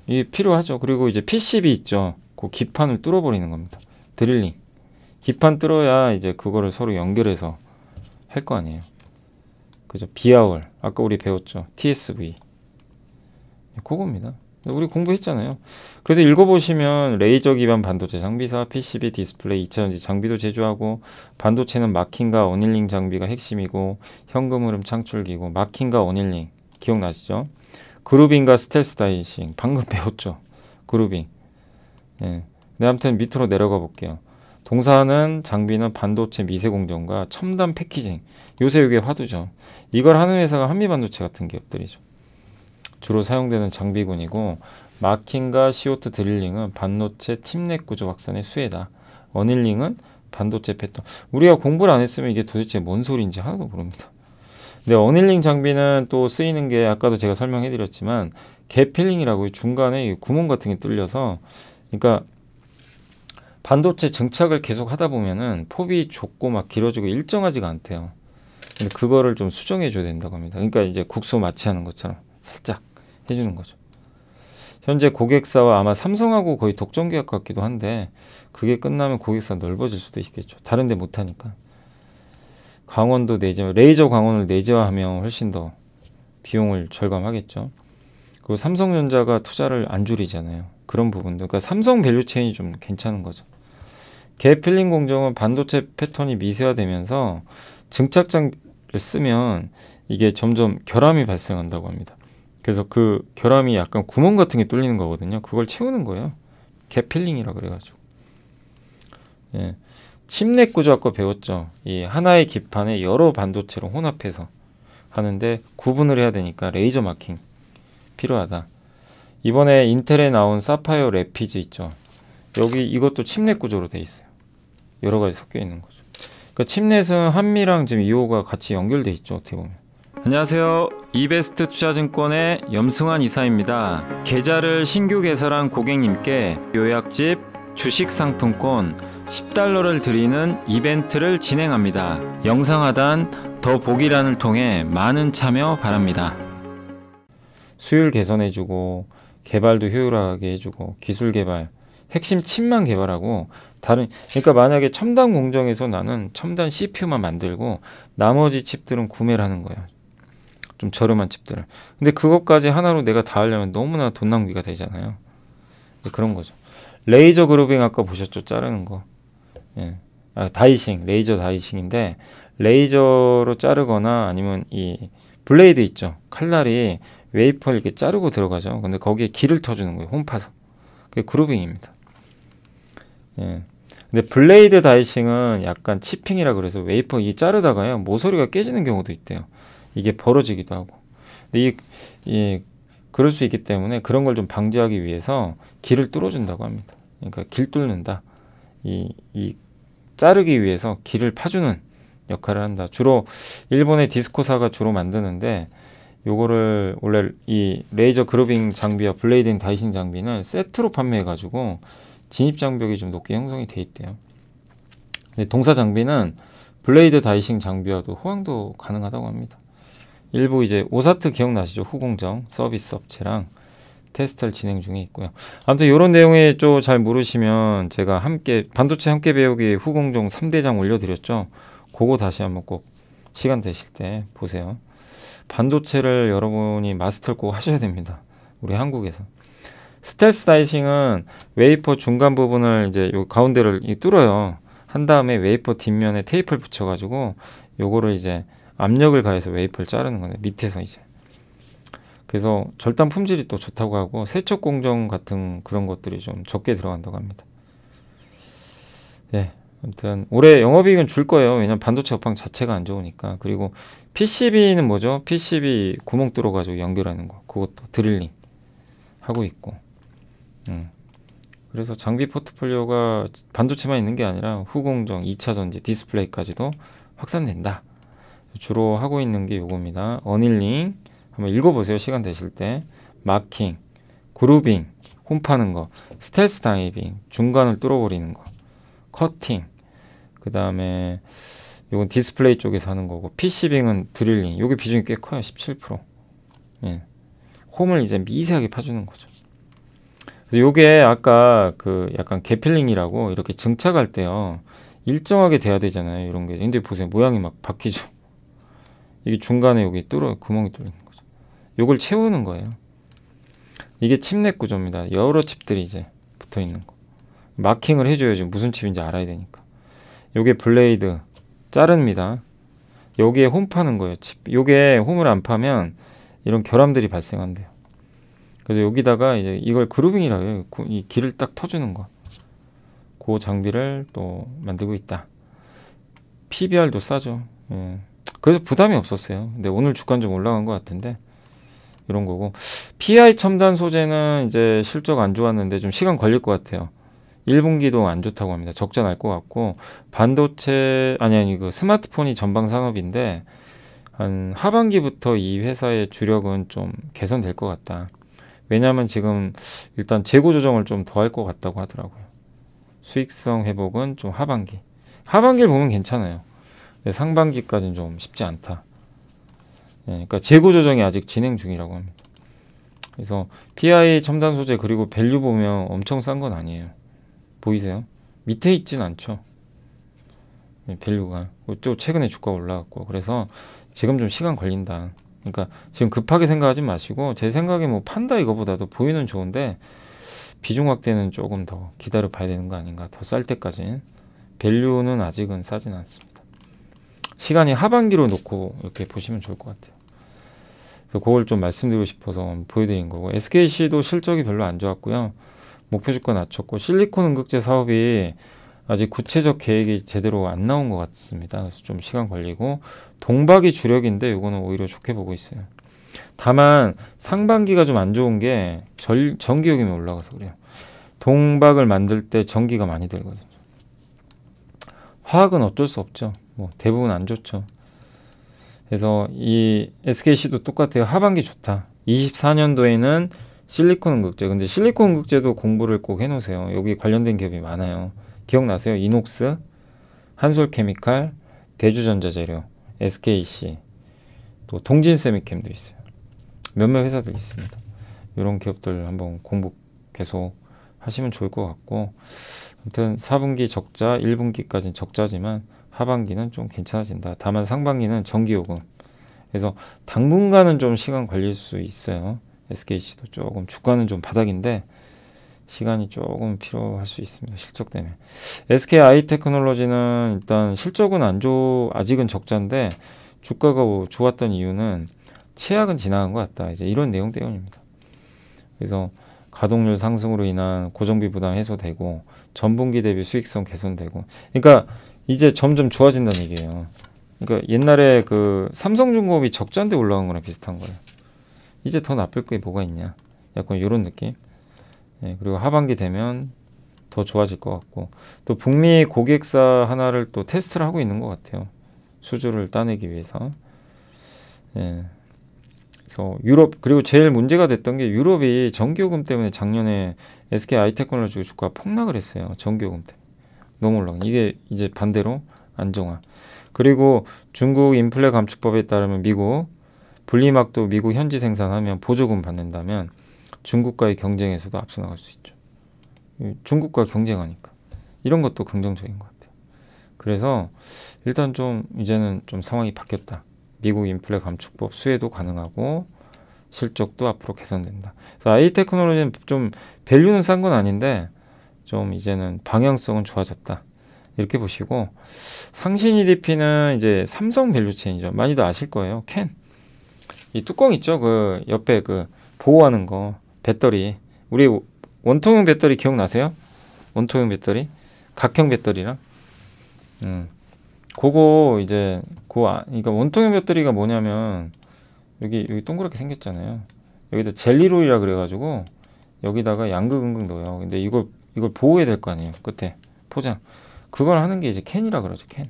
이게 필요하죠. 그리고 이제 PCB 있죠. 그 기판을 뚫어버리는 겁니다. 드릴링. 기판 뚫어야 이제 그거를 서로 연결해서 할 거 아니에요. 그죠? 비아월. 아까 우리 배웠죠. TSV. 그겁니다. 우리 공부했잖아요. 그래서 읽어보시면 레이저 기반 반도체 장비사, PCB 디스플레이, 2차전지 장비도 제조하고 반도체는 마킹과 어닐링 장비가 핵심이고 현금 흐름 창출기고 마킹과 어닐링 기억나시죠? 그루빙과 스텔스 다이싱 방금 배웠죠. 그루빙. 예. 네, 아무튼 밑으로 내려가 볼게요. 동사는 장비는 반도체 미세공정과 첨단 패키징. 요새 이게 화두죠. 이걸 하는 회사가 한미반도체 같은 기업들이죠. 주로 사용되는 장비군이고 마킹과 시오트 드릴링은 반도체 팁넷 구조 확산의 수혜다. 어닐링은 반도체 패턴. 우리가 공부를 안 했으면 이게 도대체 뭔 소리인지 하나도 모릅니다. 근데 어닐링 장비는 또 쓰이는 게 아까도 제가 설명해 드렸지만 갭필링이라고 중간에 구멍 같은 게 뚫려서 그러니까 반도체 증착을 계속 하다 보면은 폭이 좁고 막 길어지고 일정하지가 않대요. 근데 그거를 좀 수정해 줘야 된다고 합니다. 그러니까 이제 국소 마취하는 것처럼 살짝 해주는 거죠. 현재 고객사와 아마 삼성하고 거의 독점 계약 같기도 한데 그게 끝나면 고객사 넓어질 수도 있겠죠. 다른 데 못하니까. 강원도 내재, 레이저 강원을 내재화하면 훨씬 더 비용을 절감하겠죠. 그리고 삼성전자가 투자를 안 줄이잖아요. 그런 부분도. 그러니까 삼성 밸류체인이 좀 괜찮은 거죠. 갭 필링 공정은 반도체 패턴이 미세화되면서 증착장을 쓰면 이게 점점 결함이 발생한다고 합니다. 그래서 그 결함이 약간 구멍 같은 게 뚫리는 거거든요. 그걸 채우는 거예요. 갭 필링이라 그래가지고. 예. 칩넷 구조 아까 배웠죠. 이 하나의 기판에 여러 반도체로 혼합해서 하는데 구분을 해야 되니까 레이저 마킹 필요하다. 이번에 인텔에 나온 사파이어 레피즈 있죠. 여기 이것도 칩넷 구조로 돼 있어요. 여러 가지 섞여 있는 거죠. 그러니까 칩넷은 한미랑 지금 2호가 같이 연결돼 있죠. 어떻게 보면. 안녕하세요. 이베스트 투자증권의 염승환 이사입니다. 계좌를 신규 개설한 고객님께 요약집, 주식상품권, $10를 드리는 이벤트를 진행합니다. 영상 하단 더 보기란을 통해 많은 참여 바랍니다. 수율 개선해주고 개발도 효율하게 해주고 기술 개발 핵심 칩만 개발하고 다른 그러니까 만약에 첨단 공정에서 나는 첨단 CPU만 만들고 나머지 칩들은 구매를 하는 거예요. 좀 저렴한 칩들을. 근데 그것까지 하나로 내가 다 하려면 너무나 돈 낭비가 되잖아요. 그런 거죠. 레이저 그루빙 아까 보셨죠? 자르는 거. 예. 아, 다이싱, 레이저 다이싱인데 레이저로 자르거나 아니면 이 블레이드 있죠. 칼날이 웨이퍼를 이렇게 자르고 들어가죠. 근데 거기에 길을 터주는 거예요. 홈 파서. 그게 그루빙입니다. 예. 근데 블레이드 다이싱은 약간 치핑이라 그래서 웨이퍼 이 자르다가요 모서리가 깨지는 경우도 있대요. 이게 벌어지기도 하고. 근데 이 그럴 수 있기 때문에 그런 걸 좀 방지하기 위해서 길을 뚫어준다고 합니다. 그러니까 길 뚫는다. 자르기 위해서 길을 파주는 역할을 한다. 주로 일본의 디스코사가 주로 만드는데, 요거를 원래 이 레이저 그루빙 장비와 블레이딩 다이싱 장비는 세트로 판매해가지고 진입 장벽이 좀 높게 형성이 돼 있대요. 근데 동사 장비는 블레이드 다이싱 장비와도 호황도 가능하다고 합니다. 일부 이제 오사트 기억나시죠? 후공정 서비스 업체랑 테스트를 진행 중에 있고요. 아무튼 이런 내용에 좀 잘 모르시면 제가 함께 반도체 함께 배우기 후공정 3대장 올려드렸죠. 그거 다시 한번 꼭 시간 되실 때 보세요. 반도체를 여러분이 마스터를 꼭 하셔야 됩니다. 우리 한국에서. 스텔스 다이싱은 웨이퍼 중간 부분을 이제 요 가운데를 뚫어요. 한 다음에 웨이퍼 뒷면에 테이프를 붙여가지고 요거를 이제 압력을 가해서 웨이퍼를 자르는 건데, 밑에서 이제. 그래서 절단 품질이 또 좋다고 하고, 세척 공정 같은 그런 것들이 좀 적게 들어간다고 합니다. 예. 아무튼 올해 영업이익은 줄 거예요. 왜냐면 반도체 업황 자체가 안 좋으니까. 그리고 PCB는 뭐죠? PCB 구멍 뚫어가지고 연결하는 거, 그것도 드릴링 하고 있고. 그래서 장비 포트폴리오가 반도체만 있는 게 아니라 후공정, 2차전지, 디스플레이까지도 확산된다. 주로 하고 있는 게 요겁니다. 어닐링 한번 읽어보세요. 시간 되실 때. 마킹, 그루빙, 홈 파는 거, 스텔스 다이빙, 중간을 뚫어버리는 거, 커팅, 그 다음에 요건 디스플레이 쪽에서 하는 거고, PC빙은 드릴링. 요게 비중이 꽤 커요. 17%. 예. 홈을 이제 미세하게 파주는 거죠. 그래서 요게 아까 그 약간 개필링이라고 이렇게 증착할 때요, 일정하게 돼야 되잖아요. 이런 게. 근데 보세요. 모양이 막 바뀌죠. 이게 중간에 여기 뚫어, 구멍이 뚫리는 거죠. 요걸 채우는 거예요. 이게 칩넷 구조입니다. 여러 칩들이 이제 붙어 있는 거. 마킹을 해줘야지 무슨 칩인지 알아야 되니까. 요게 블레이드 자릅니다. 여기에 홈 파는 거예요. 칩. 요게 홈을 안 파면 이런 결함들이 발생한대요. 그래서 여기다가 이제 이걸 그루빙이라고 해요. 이 길을 딱 터주는 거. 그 장비를 또 만들고 있다. PBR도 싸죠. 예. 그래서 부담이 없었어요. 근데 오늘 주가는 좀 올라간 것 같은데, 이런 거고. PI 첨단 소재는 이제 실적 안 좋았는데 좀 시간 걸릴 것 같아요. 1분기도 안 좋다고 합니다. 적자 날 것 같고, 반도체, 그 스마트폰이 전방 산업인데, 한 하반기부터 이 회사의 주력은 좀 개선될 것 같다. 왜냐하면 지금 일단 재고 조정을 좀 더 할 것 같다고 하더라고요. 수익성 회복은 좀 하반기. 하반기를 보면 괜찮아요. 근데 상반기까지는 좀 쉽지 않다. 예, 그러니까 재고 조정이 아직 진행 중이라고 합니다. 그래서 PI 첨단 소재, 그리고 밸류 보면 엄청 싼 건 아니에요. 보이세요? 밑에 있진 않죠. 밸류가. 또 최근에 주가 올라갔고. 그래서 지금 좀 시간 걸린다. 그러니까 지금 급하게 생각하지 마시고, 제 생각에 뭐 판다 이거보다도 보이는 좋은데, 비중 확대는 조금 더 기다려 봐야 되는 거 아닌가. 더 쌀 때까지. 밸류는 아직은 싸진 않습니다. 시간이 하반기로 놓고 이렇게 보시면 좋을 것 같아요. 그래서 그걸 좀 말씀드리고 싶어서 보여드린 거고. SKC도 실적이 별로 안 좋았고요. 목표 주가 낮췄고, 실리콘 응급제 사업이 아직 구체적 계획이 제대로 안 나온 것 같습니다. 그래서 좀 시간 걸리고, 동박이 주력인데 이거는 오히려 좋게 보고 있어요. 다만 상반기가 좀 안 좋은 게 전기요금이 올라가서 그래요. 동박을 만들 때 전기가 많이 들거든요. 화학은 어쩔 수 없죠. 뭐 대부분 안 좋죠. 그래서 이 SKC도 똑같아요. 하반기 좋다. 24년도에는 실리콘 응급제. 근데 실리콘 응급제도 공부를 꼭 해놓으세요. 여기 관련된 기업이 많아요. 기억나세요? 이녹스, 한솔케미칼, 대주전자재료, SKC, 또 동진세미캠도 있어요. 몇몇 회사들 있습니다. 이런 기업들 한번 공부 계속 하시면 좋을 것 같고. 아무튼 4분기 적자, 1분기까지는 적자지만 하반기는 좀 괜찮아진다. 다만 상반기는 전기요금. 그래서 당분간은 좀 시간 걸릴 수 있어요. SKC도 조금 주가는 좀 바닥인데 시간이 조금 필요할 수 있습니다. 실적 때문에. SK아이이테크놀로지는 일단 실적은 아직은 적자인데, 주가가 좋았던 이유는 최악은 지나간 것 같다. 이제 이런 내용 때문입니다. 그래서 가동률 상승으로 인한 고정비 부담 해소되고, 전분기 대비 수익성 개선되고, 그러니까 이제 점점 좋아진다는 얘기예요. 그러니까 옛날에 그 삼성중공업이 적자인데 올라간 거랑 비슷한 거예요. 이제 더 나쁠 게 뭐가 있냐, 약간 이런 느낌. 예, 그리고 하반기 되면 더 좋아질 것 같고, 또 북미 고객사 하나를 또 테스트를 하고 있는 것 같아요. 수주를 따내기 위해서. 예. 그래서 유럽, 그리고 제일 문제가 됐던 게 유럽이 정기요금 때문에 작년에 SK아이이테크놀로지 주가 폭락을 했어요. 정기요금 때문에 너무 올라가. 이게 이제 반대로 안정화. 그리고 중국 인플레 감축법에 따르면 미국 분리막도 미국 현지 생산하면 보조금 받는다면 중국과의 경쟁에서도 앞서 나갈 수 있죠. 중국과 경쟁하니까 이런 것도 긍정적인 것 같아요. 그래서 일단 좀 이제는 좀 상황이 바뀌었다. 미국 인플레 감축법 수혜도 가능하고 실적도 앞으로 개선된다. 그래서 아이 테크놀로지는 좀 밸류는 싼 건 아닌데 좀 이제는 방향성은 좋아졌다. 이렇게 보시고, 상신 EDP는 이제 삼성 밸류체인이죠. 많이들 아실 거예요. 캔. 이 뚜껑 있죠. 그 옆에 그 보호하는 거. 배터리. 우리 원통형 배터리 기억나세요? 원통형 배터리? 각형 배터리랑. 그거 이제 그러니까 원통형 배터리가 뭐냐면 여기 동그랗게 생겼잖아요. 여기다 젤리롤이라 그래 가지고 여기다가 양극응극 넣어요. 근데 이걸 보호해야 될 거 아니에요. 끝에 포장. 그걸 하는 게 이제 캔이라 그러죠. 캔.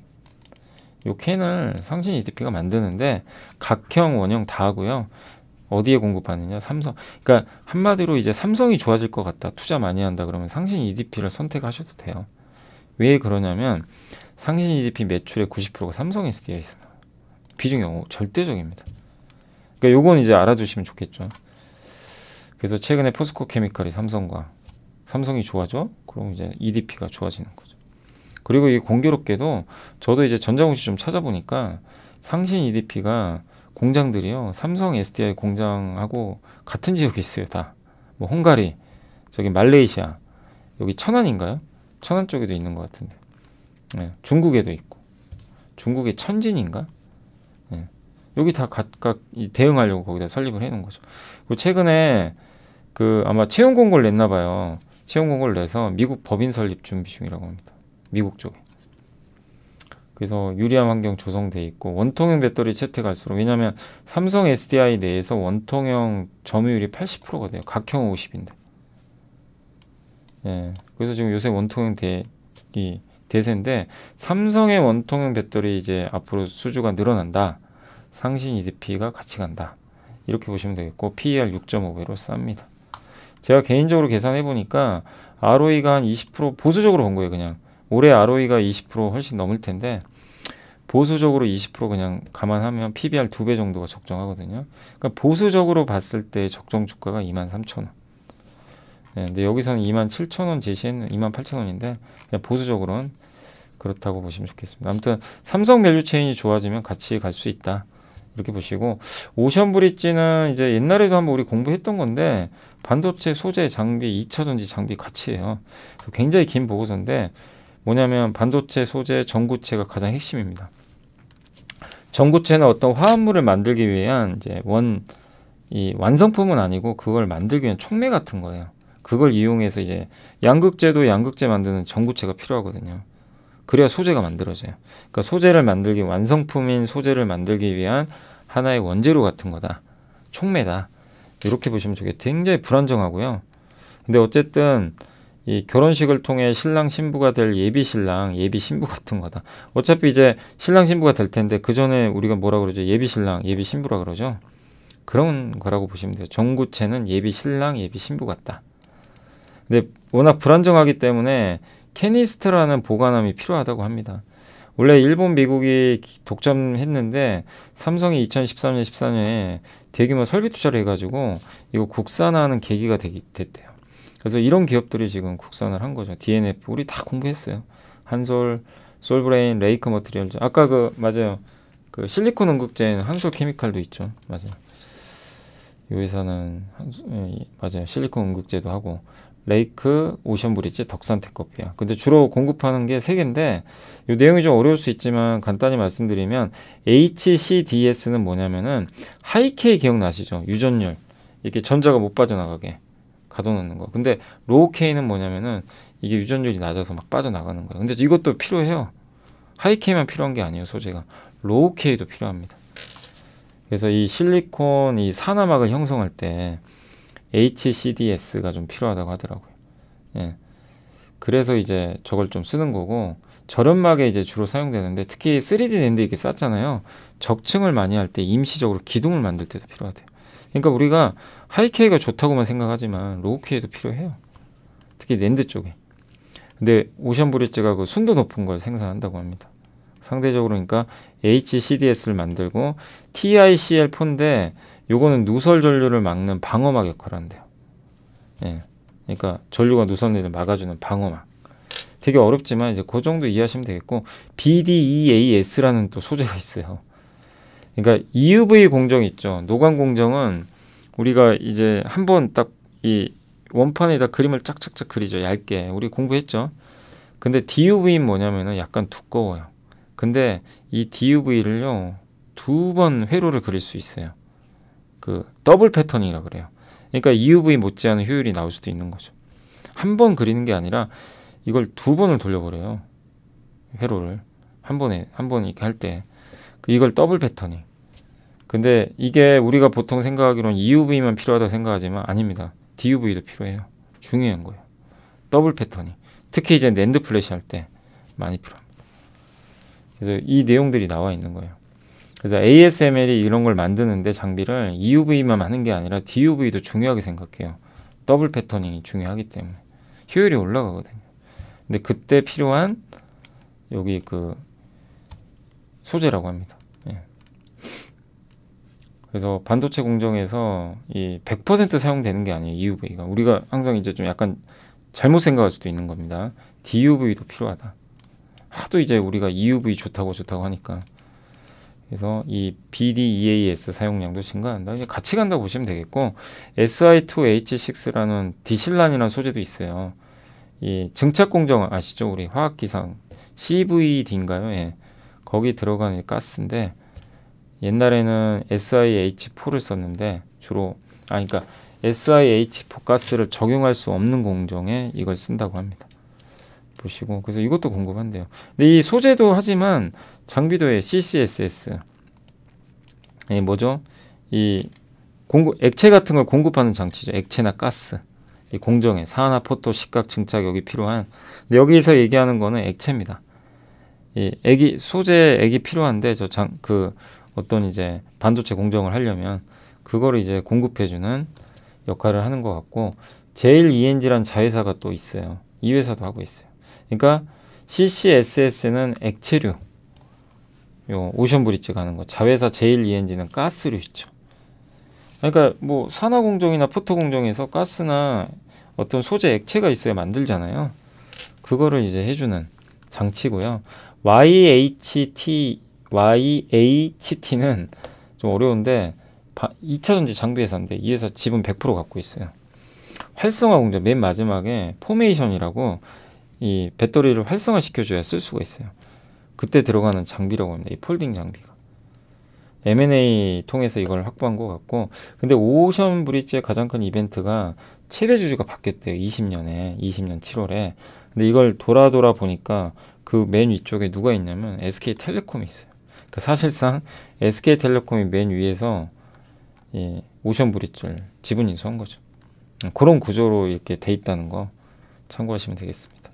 요 캔을 상신 EDP가 만드는데 각형 원형 다 하고요. 어디에 공급하느냐? 삼성. 그러니까 한마디로 이제 삼성이 좋아질 것 같다. 투자 많이 한다 그러면 상신 EDP를 선택하셔도 돼요. 왜 그러냐면 상신 EDP 매출의 90%가 삼성SDI 있습니다. 비중이 절대적입니다. 그러니까 요건 이제 알아두시면 좋겠죠. 그래서 최근에 포스코 케미칼이 삼성이 좋아져? 그럼 이제 EDP가 좋아지는 거죠. 그리고 이게 공교롭게도 저도 이제 전자공시 좀 찾아보니까 상신 EDP가 공장들이요. 삼성 SDI 공장하고 같은 지역에 있어요. 다. 뭐 헝가리, 저기 말레이시아, 여기 천안인가요? 천안 쪽에도 있는 것 같은데. 예, 중국에도 있고. 중국의 천진인가? 예, 여기 다 각각 대응하려고 거기다 설립을 해놓은 거죠. 그리고 최근에 그 아마 채용 공고를 냈나 봐요. 채용 공고를 내서 미국 법인 설립 준비 중이라고 합니다. 미국 쪽에. 그래서 유리한 환경 조성돼 있고 원통형 배터리 채택할수록, 왜냐하면 삼성 SDI 내에서 원통형 점유율이 80%가 돼요. 각형 50인데. 예, 그래서 지금 요새 원통형 대세인데 삼성의 원통형 배터리 이제 앞으로 수주가 늘어난다. 상신 EDP가 같이 간다. 이렇게 보시면 되겠고 PER 6.5배로 쌉니다. 제가 개인적으로 계산해 보니까 ROE가 한 20% 보수적으로 본 거예요. 그냥. 올해 ROE가 20% 훨씬 넘을 텐데 보수적으로 20% 그냥 감안하면 PBR 2배 정도가 적정하거든요. 그러니까 보수적으로 봤을 때 적정 주가가 23,000원. 네, 근데 여기서는 27,000원 제시했는 28,000원인데 그냥 보수적으로는 그렇다고 보시면 좋겠습니다. 아무튼 삼성 밸류체인이 좋아지면 같이 갈 수 있다. 이렇게 보시고, 오션 브릿지는 이제 옛날에도 한번 우리 공부했던 건데 반도체 소재 장비 2차전지 장비 같이 해요. 굉장히 긴 보고서인데 뭐냐면 반도체 소재 전구체가 가장 핵심입니다. 전구체는 어떤 화합물을 만들기 위한 이제 이 완성품은 아니고 그걸 만들기 위한 촉매 같은 거예요. 그걸 이용해서 이제 양극재 만드는 전구체가 필요하거든요. 그래야 소재가 만들어져요. 그러니까 소재를 만들기, 완성품인 소재를 만들기 위한 하나의 원재료 같은 거다. 촉매다. 이렇게 보시면 되게 굉장히 불안정하고요. 근데 어쨌든 이 결혼식을 통해 신랑 신부가 될 예비 신부 같은 거다. 어차피 이제 신랑 신부가 될 텐데 그 전에 우리가 뭐라 그러죠? 예비 신랑, 예비 신부라 그러죠. 그런 거라고 보시면 돼요. 전구체는 예비 신랑, 예비 신부 같다. 근데 워낙 불안정하기 때문에 캐니스트라는 보관함이 필요하다고 합니다. 원래 일본, 미국이 독점했는데 삼성이 2013년, 14년에 대규모 설비 투자를 해가지고 이거 국산화하는 계기가 됐대요. 그래서 이런 기업들이 지금 국산을 한 거죠. DNF 우리 다 공부했어요. 한솔, 솔브레인, 레이크 머티리얼즈. 아까 맞아요. 그 실리콘 응극제는 한솔 케미칼도 있죠. 맞아요. 이 회사는 맞아요. 실리콘 응극제도 하고 레이크, 오션 브릿지, 덕산 테코피아. 근데 주로 공급하는 게 세 개인데 이 내용이 좀 어려울 수 있지만 간단히 말씀드리면 HCDS는 뭐냐면은 하이K 기억나시죠? 유전율. 이렇게 전자가 못 빠져나가게. 가둬놓는 거. 근데 로우 K는 뭐냐면은 이게 유전율이 낮아서 막 빠져나가는 거예요. 근데 이것도 필요해요. 하이 K만 필요한 게 아니에요. 소재가. 로우 K도 필요합니다. 그래서 이 실리콘 이 산화막을 형성할 때 HCDS가 좀 필요하다고 하더라고요. 예. 그래서 이제 저걸 좀 쓰는 거고 저렴하게 이제 주로 사용되는데, 특히 3D 낸드 이게 쌌잖아요. 적층을 많이 할 때 임시적으로 기둥을 만들 때도 필요하대요. 그러니까 우리가 하이케이가 좋다고만 생각하지만 로우케이도 필요해요. 특히 낸드 쪽에. 근데 오션 브릿지가 그 순도 높은 걸 생산한다고 합니다. 상대적으로 그러니까 HCDS를 만들고 TICL4인데 요거는 누설 전류를 막는 방어막 역할을 한대요. 예. 그러니까 전류가 누설을 막아주는 방어막. 되게 어렵지만 이제 그 정도 이해하시면 되겠고, BDEAS라는 또 소재가 있어요. 그러니까 EUV 공정 있죠. 노광 공정은 우리가 이제 한번 딱 이 원판에다 그림을 쫙쫙쫙 그리죠. 얇게. 우리 공부했죠. 근데 DUV는 뭐냐면은 약간 두꺼워요. 근데 이 DUV를요, 두 번 회로를 그릴 수 있어요. 그 더블 패턴이라 그래요. 그러니까 EUV 못지않은 효율이 나올 수도 있는 거죠. 한 번 그리는 게 아니라 이걸 두 번을 돌려버려요. 회로를 한 번 이렇게 할 때 이걸 더블 패턴이. 근데 이게 우리가 보통 생각하기로는 EUV만 필요하다고 생각하지만 아닙니다. DUV도 필요해요. 중요한 거예요. 더블 패턴이. 특히 이제 낸드 플래시 할 때 많이 필요합니다. 그래서 이 내용들이 나와 있는 거예요. 그래서 ASML이 이런 걸 만드는데 장비를 EUV만 하는 게 아니라 DUV도 중요하게 생각해요. 더블 패턴이 중요하기 때문에 효율이 올라가거든요. 근데 그때 필요한 여기 그 소재라고 합니다. 예. 그래서 반도체 공정에서 이 100% 사용되는 게 아니에요. EUV가. 우리가 항상 이제 좀 약간 잘못 생각할 수도 있는 겁니다. DUV도 필요하다. 하도 이제 우리가 EUV 좋다고 하니까. 그래서 이 BDEAS 사용량도 증가한다. 이제 같이 간다고 보시면 되겠고, SI2H6라는 디실란이라는 소재도 있어요. 이 증착 공정 아시죠? 우리 화학기상 CVD인가요? 예. 거기 들어가는 가스인데, 옛날에는 SiH4를 썼는데 주로 그러니까 SiH4 가스를 적용할 수 없는 공정에 이걸 쓴다고 합니다. 보시고, 그래서 이것도 궁금한데요. 근데 이 소재도 하지만 장비도에 CCSS, 예, 뭐죠? 이 액체 같은 걸 공급하는 장치죠. 액체나 가스. 이 공정에 산화, 포토, 시각, 증착 여기 필요한. 근데 여기서 얘기하는 거는 액체입니다. 이 액이 소재 액이 필요한데 그 어떤 이제 반도체 공정을 하려면 그거를 이제 공급해주는 역할을 하는 것 같고, 제일 ENG라는 자회사가 또 있어요. 이 회사도 하고 있어요. 그러니까 CCSS는 액체류, 요 오션 브릿지 가는 거. 자회사 제일 ENG는 가스류 있죠. 그러니까 뭐 산화 공정이나 포토 공정에서 가스나 어떤 소재 액체가 있어야 만들잖아요. 그거를 이제 해주는 장치고요. YHT는 좀 어려운데 2차전지 장비 회사인데 이 회사 지분 100% 갖고 있어요. 활성화 공정 맨 마지막에 포메이션이라고 이 배터리를 활성화 시켜줘야 쓸 수가 있어요. 그때 들어가는 장비라고 합니다. 이 폴딩 장비가. M&A 통해서 이걸 확보한 것 같고, 근데 오션 브릿지의 가장 큰 이벤트가 최대 주주가 바뀌었대요. 20년 7월에. 근데 이걸 돌아 보니까 그 맨 위쪽에 누가 있냐면 SK텔레콤이 있어요. 그러니까 사실상 SK텔레콤이 맨 위에서 이 오션 브릿지를 지분 인수한 거죠. 그런 구조로 이렇게 돼 있다는 거 참고하시면 되겠습니다.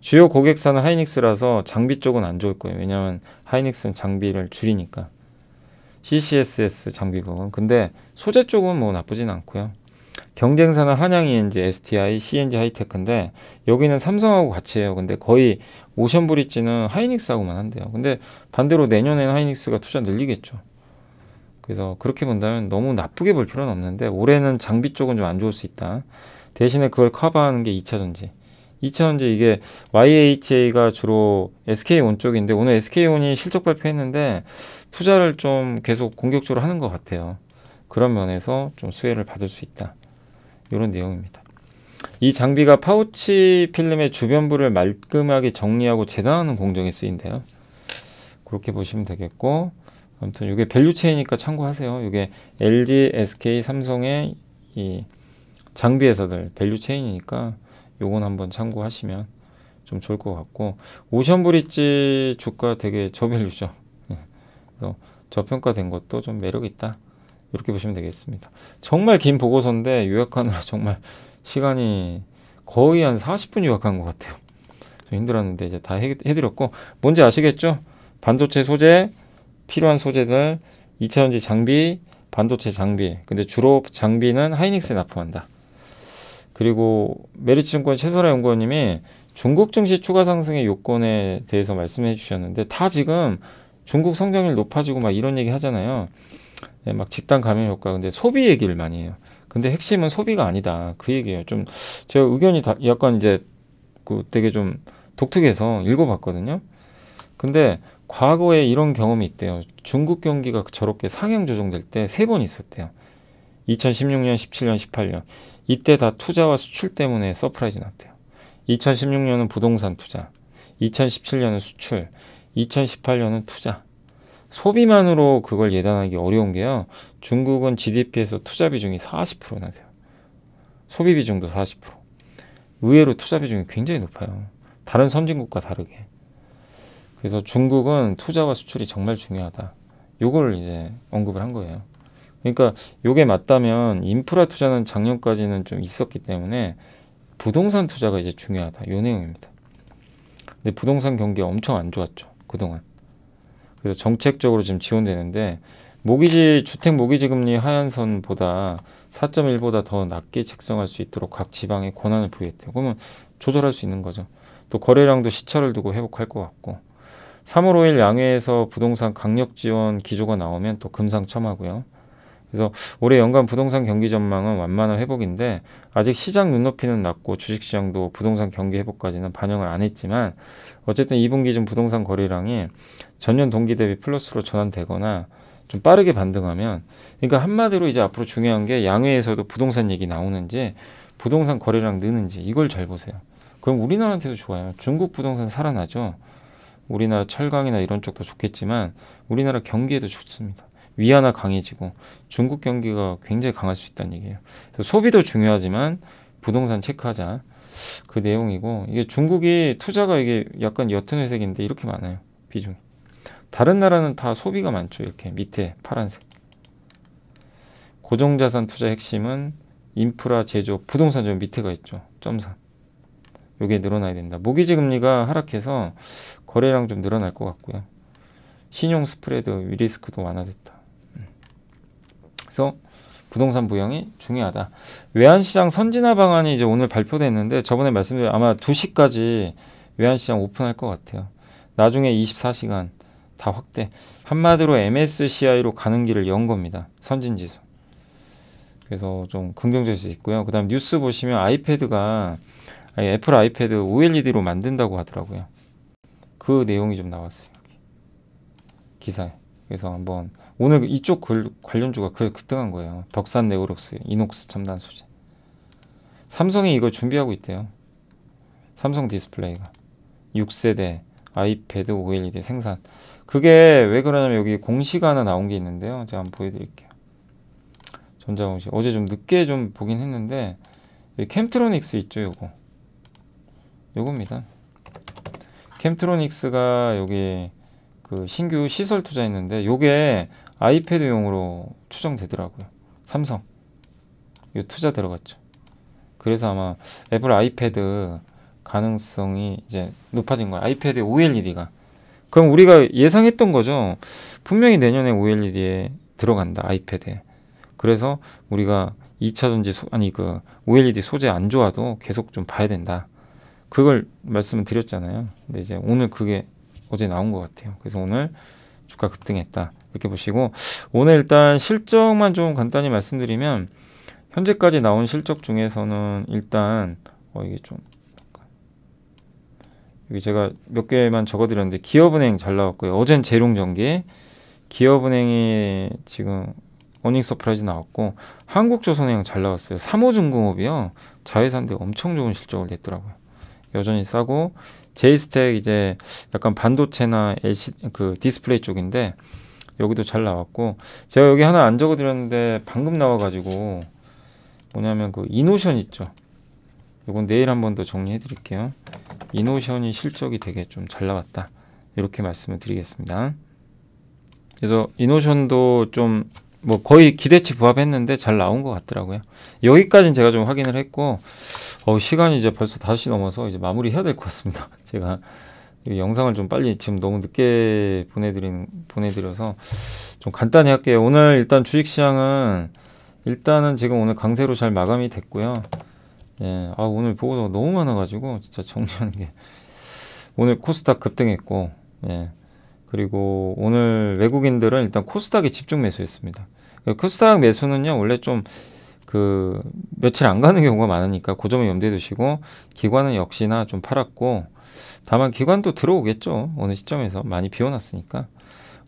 주요 고객사는 하이닉스라서 장비 쪽은 안 좋을 거예요. 왜냐하면 하이닉스는 장비를 줄이니까. CCSS 장비건. 근데 소재 쪽은 뭐 나쁘진 않고요. 경쟁사는 한양이엔지, STI, CNG 하이테크인데 여기는 삼성하고 같이 해요. 근데 거의 오션 브릿지는 하이닉스하고만 한대요. 근데 반대로 내년에는 하이닉스가 투자 늘리겠죠. 그래서 그렇게 본다면 너무 나쁘게 볼 필요는 없는데, 올해는 장비 쪽은 좀 안 좋을 수 있다. 대신에 그걸 커버하는 게 2차전지. 2차전지 이게 YHA가 주로 SK온 쪽인데, 오늘 SK온이 실적 발표했는데 투자를 좀 계속 공격적으로 하는 것 같아요. 그런 면에서 좀 수혜를 받을 수 있다. 이런 내용입니다. 이 장비가 파우치 필름의 주변부를 말끔하게 정리하고 재단하는 공정에 쓰인대요. 그렇게 보시면 되겠고, 아무튼 이게 밸류체이니까 참고하세요. 이게 LG, SK, 삼성의 이 장비 회사들 밸류체인이니까 요건 한번 참고하시면 좀 좋을 것 같고, 오션 브릿지 주가 되게 저밸류죠. 그래서 저평가된 것도 좀 매력 있다. 이렇게 보시면 되겠습니다. 정말 긴 보고서인데 요약하느라 정말 시간이 거의 한 40분 요약한 것 같아요. 힘들었는데 이제 다 해드렸고, 뭔지 아시겠죠? 반도체 소재, 필요한 소재들, 2차전지 장비, 반도체 장비. 근데 주로 장비는 하이닉스에 납품한다. 그리고 메리츠증권 최설아 연구원님이 중국 증시 추가 상승의 요건에 대해서 말씀해 주셨는데, 다 지금 중국 성장률 높아지고 막 이런 얘기 하잖아요. 네, 막 집단 감염 효과. 근데 소비 얘기를 많이 해요. 근데 핵심은 소비가 아니다, 그 얘기예요. 좀 제가 의견이 다 약간 이제 그 되게 좀 독특해서 읽어봤거든요. 근데 과거에 이런 경험이 있대요. 중국 경기가 저렇게 상향 조정될 때 3번 있었대요. 2016년, 17년, 18년. 이때 다 투자와 수출 때문에 서프라이즈 났대요. 2016년은 부동산 투자, 2017년은 수출, 2018년은 투자. 소비만으로 그걸 예단하기 어려운 게요, 중국은 GDP에서 투자 비중이 40%나 돼요. 소비 비중도 40%. 의외로 투자 비중이 굉장히 높아요, 다른 선진국과 다르게. 그래서 중국은 투자와 수출이 정말 중요하다, 요걸 이제 언급을 한 거예요. 그러니까 요게 맞다면 인프라 투자는 작년까지는 좀 있었기 때문에 부동산 투자가 이제 중요하다, 요 내용입니다. 근데 부동산 경기가 엄청 안 좋았죠, 그동안. 그래서 정책적으로 지금 지원되는데, 모기지, 주택 모기지 금리 하향선보다 4.1보다 더 낮게 책정할 수 있도록 각 지방에 권한을 부여했대요. 그러면 조절할 수 있는 거죠. 또 거래량도 시차를 두고 회복할 것 같고, 3월 5일 양회에서 부동산 강력 지원 기조가 나오면 또 금상첨화고요. 그래서 올해 연간 부동산 경기 전망은 완만한 회복인데, 아직 시장 눈높이는 낮고 주식시장도 부동산 경기 회복까지는 반영을 안 했지만, 어쨌든 2분기 중 부동산 거래량이 전년 동기 대비 플러스로 전환되거나 좀 빠르게 반등하면, 그러니까 한마디로 이제 앞으로 중요한 게 양회에서도 부동산 얘기 나오는지 부동산 거래량 느는지 이걸 잘 보세요. 그럼 우리나라한테도 좋아요. 중국 부동산 살아나죠. 우리나라 철강이나 이런 쪽도 좋겠지만 우리나라 경기에도 좋습니다. 위안화 강해지고 중국 경기가 굉장히 강할 수 있다는 얘기예요. 그래서 소비도 중요하지만 부동산 체크하자, 그 내용이고, 이게 중국이 투자가 이게 약간 옅은 회색인데 이렇게 많아요, 비중이. 다른 나라는 다 소비가 많죠, 이렇게 밑에 파란색. 고정자산 투자 핵심은 인프라, 제조, 부동산 좀 밑에가 있죠, 점상. 요게 늘어나야 된다. 모기지 금리가 하락해서 거래량 좀 늘어날 것 같고요. 신용 스프레드 리스크도 완화됐다. 그래서 부동산 부양이 중요하다. 외환시장 선진화 방안이 이제 오늘 발표됐는데, 저번에 말씀드린 아마 2시까지 외환시장 오픈할 것 같아요. 나중에 24시간 다 확대. 한마디로 MSCI로 가는 길을 연 겁니다, 선진지수. 그래서 좀 긍정적일 수 있고요. 그 다음 뉴스 보시면 아이패드가, 아니, 애플 아이패드 OLED로 만든다고 하더라고요. 그 내용이 좀 나왔어요, 기사에. 그래서 한번 오늘 이쪽 관련주가 급등한 거예요. 덕산 네오룩스, 이녹스 첨단 소재. 삼성이 이거 준비하고 있대요. 삼성 디스플레이가 6세대 아이패드 OLED 생산. 그게 왜 그러냐면 여기 공시가 하나 나온 게 있는데요, 제가 한번 보여드릴게요. 전자공시. 어제 좀 늦게 좀 보긴 했는데, 여기 캠트로닉스 있죠, 요거. 요겁니다. 캠트로닉스가 여기 그 신규 시설 투자했는데, 요게 아이패드용으로 추정되더라고요, 삼성. 요 투자 들어갔죠. 그래서 아마 애플 아이패드 가능성이 이제 높아진 거예요, 아이패드 OLED가. 그럼 우리가 예상했던 거죠, 분명히 내년에 OLED에 들어간다, 아이패드에. 그래서 우리가 2차전지 그 OLED 소재 안 좋아도 계속 좀 봐야 된다, 그걸 말씀을 드렸잖아요. 근데 이제 오늘 그게 어제 나온 것 같아요. 그래서 오늘 주가 급등했다, 이렇게 보시고, 오늘 일단 실적만 좀 간단히 말씀드리면, 현재까지 나온 실적 중에서는 일단 이게 좀 여기 제가 몇 개만 적어드렸는데, 기업은행 잘 나왔고요. 어젠 재룡전기, 기업은행이 지금 어닝 서프라이즈 나왔고, 한국조선해양 잘 나왔어요. 3호중공업이요, 자회사인데 엄청 좋은 실적을 냈더라고요. 여전히 싸고, 제이스텍 이제 약간 반도체나 그 디스플레이 쪽인데 여기도 잘 나왔고, 제가 여기 하나 안 적어드렸는데 방금 나와가지고 뭐냐면 그 이노션 있죠, 이건 내일 한 번 더 정리해 드릴게요. 이노션이 실적이 되게 좀 잘 나왔다, 이렇게 말씀을 드리겠습니다. 그래서 이노션도 좀 뭐 거의 기대치 부합했는데 잘 나온 것 같더라고요. 여기까지는 제가 좀 확인을 했고, 시간이 이제 벌써 5시 넘어서 이제 마무리 해야 될 것 같습니다. 제가 이 영상을 좀 빨리 지금 너무 늦게 보내드려서 좀 간단히 할게요. 오늘 일단 주식시장은 일단은 지금 오늘 강세로 잘 마감이 됐고요. 예, 아 오늘 보고서가 너무 많아가지고 진짜 정리하는 게, 오늘 코스닥 급등했고, 예, 그리고 오늘 외국인들은 일단 코스닥에 집중 매수했습니다. 코스닥 매수는요 원래 좀 그 며칠 안 가는 경우가 많으니까 그 점을 염두에 두시고, 기관은 역시나 좀 팔았고, 다만 기관도 들어오겠죠. 어느 시점에서 많이 비워놨으니까.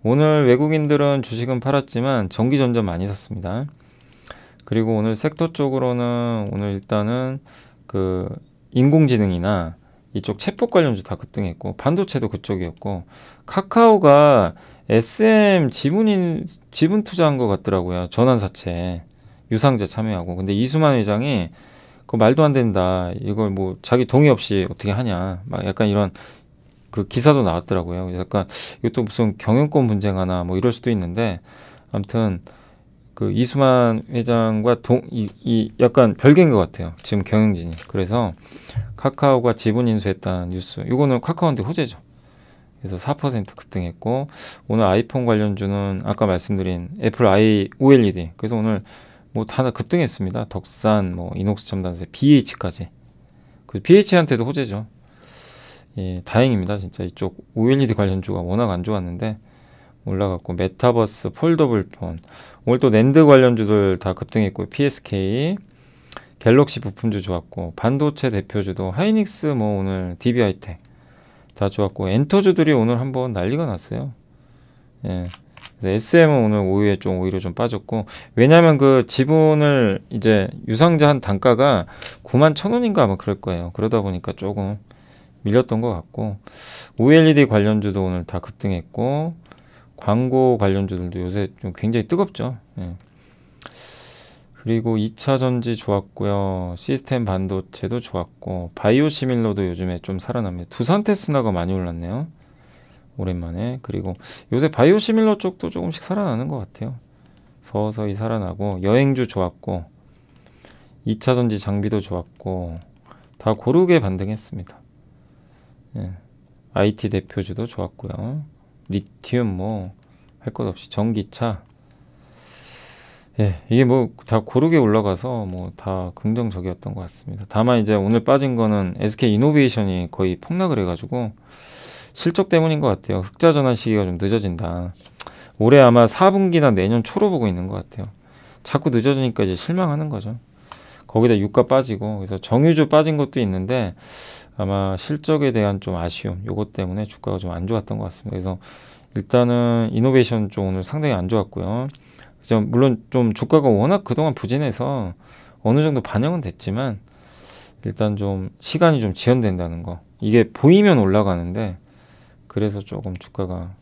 오늘 외국인들은 주식은 팔았지만 전기전자 많이 샀습니다. 그리고 오늘 섹터 쪽으로는 오늘 일단은 그 인공지능이나 이쪽 챗봇 관련주 다 급등했고, 반도체도 그쪽이었고, 카카오가 SM 지분 투자한 것 같더라고요. 전환사채 유상자 참여하고. 근데 이수만 회장이 그 말도 안 된다, 이걸 뭐 자기 동의 없이 어떻게 하냐, 막 약간 이런 그 기사도 나왔더라고요. 약간 이것도 무슨 경영권 분쟁하나 뭐 이럴 수도 있는데, 아무튼 그 이수만 회장과 약간 별개인 것 같아요, 지금 경영진이. 그래서 카카오가 지분 인수했다는 뉴스, 이거는 카카오한테 호재죠. 그래서 4% 급등했고, 오늘 아이폰 관련주는 아까 말씀드린 애플 아이 OLED, 그래서 오늘 뭐 다 급등했습니다. 덕산, 뭐 이녹스 첨단 소재, BH까지. 그 BH한테도 호재죠. 예, 다행입니다. 진짜 이쪽 OLED 관련주가 워낙 안 좋았는데 올라갔고, 메타버스, 폴더블폰. 오늘 또 낸드 관련주들 다 급등했고, PSK, 갤럭시 부품주 좋았고, 반도체 대표주도 하이닉스, 뭐 오늘 DB하이텍 다 좋았고, 엔터주들이 오늘 한번 난리가 났어요. 예. SM은 오늘 오히려 좀 빠졌고, 왜냐면 그 지분을 이제 유상자 한 단가가 91,000원인가 아마 그럴 거예요. 그러다 보니까 조금 밀렸던 것 같고, OLED 관련주도 오늘 다 급등했고, 광고 관련주들도 요새 좀 굉장히 뜨겁죠. 예. 그리고 2차 전지 좋았고요, 시스템 반도체도 좋았고, 바이오 시밀러도 요즘에 좀 살아납니다. 두산 테스나가 많이 올랐네요, 오랜만에. 그리고 요새 바이오 시밀러 쪽도 조금씩 살아나는 것 같아요. 서서히 살아나고, 여행주 좋았고, 2차전지 장비도 좋았고, 다 고르게 반등했습니다. 예. IT 대표주도 좋았고요, 리튬 뭐 할 것 없이 전기차. 예, 이게 뭐 다 고르게 올라가서 뭐 다 긍정적이었던 것 같습니다. 다만 이제 오늘 빠진 거는 SK 이노베이션이 거의 폭락을 해가지고 실적 때문인 것 같아요. 흑자 전환 시기가 좀 늦어진다. 올해 아마 4분기나 내년 초로 보고 있는 것 같아요. 자꾸 늦어지니까 이제 실망하는 거죠. 거기다 유가 빠지고, 그래서 정유주 빠진 것도 있는데 아마 실적에 대한 좀 아쉬움, 요것 때문에 주가가 좀 안 좋았던 것 같습니다. 그래서 일단은 이노베이션 쪽 오늘 상당히 안 좋았고요. 물론 좀 주가가 워낙 그동안 부진해서 어느 정도 반영은 됐지만, 일단 좀 시간이 좀 지연된다는 거, 이게 보이면 올라가는데, 그래서 조금 주가가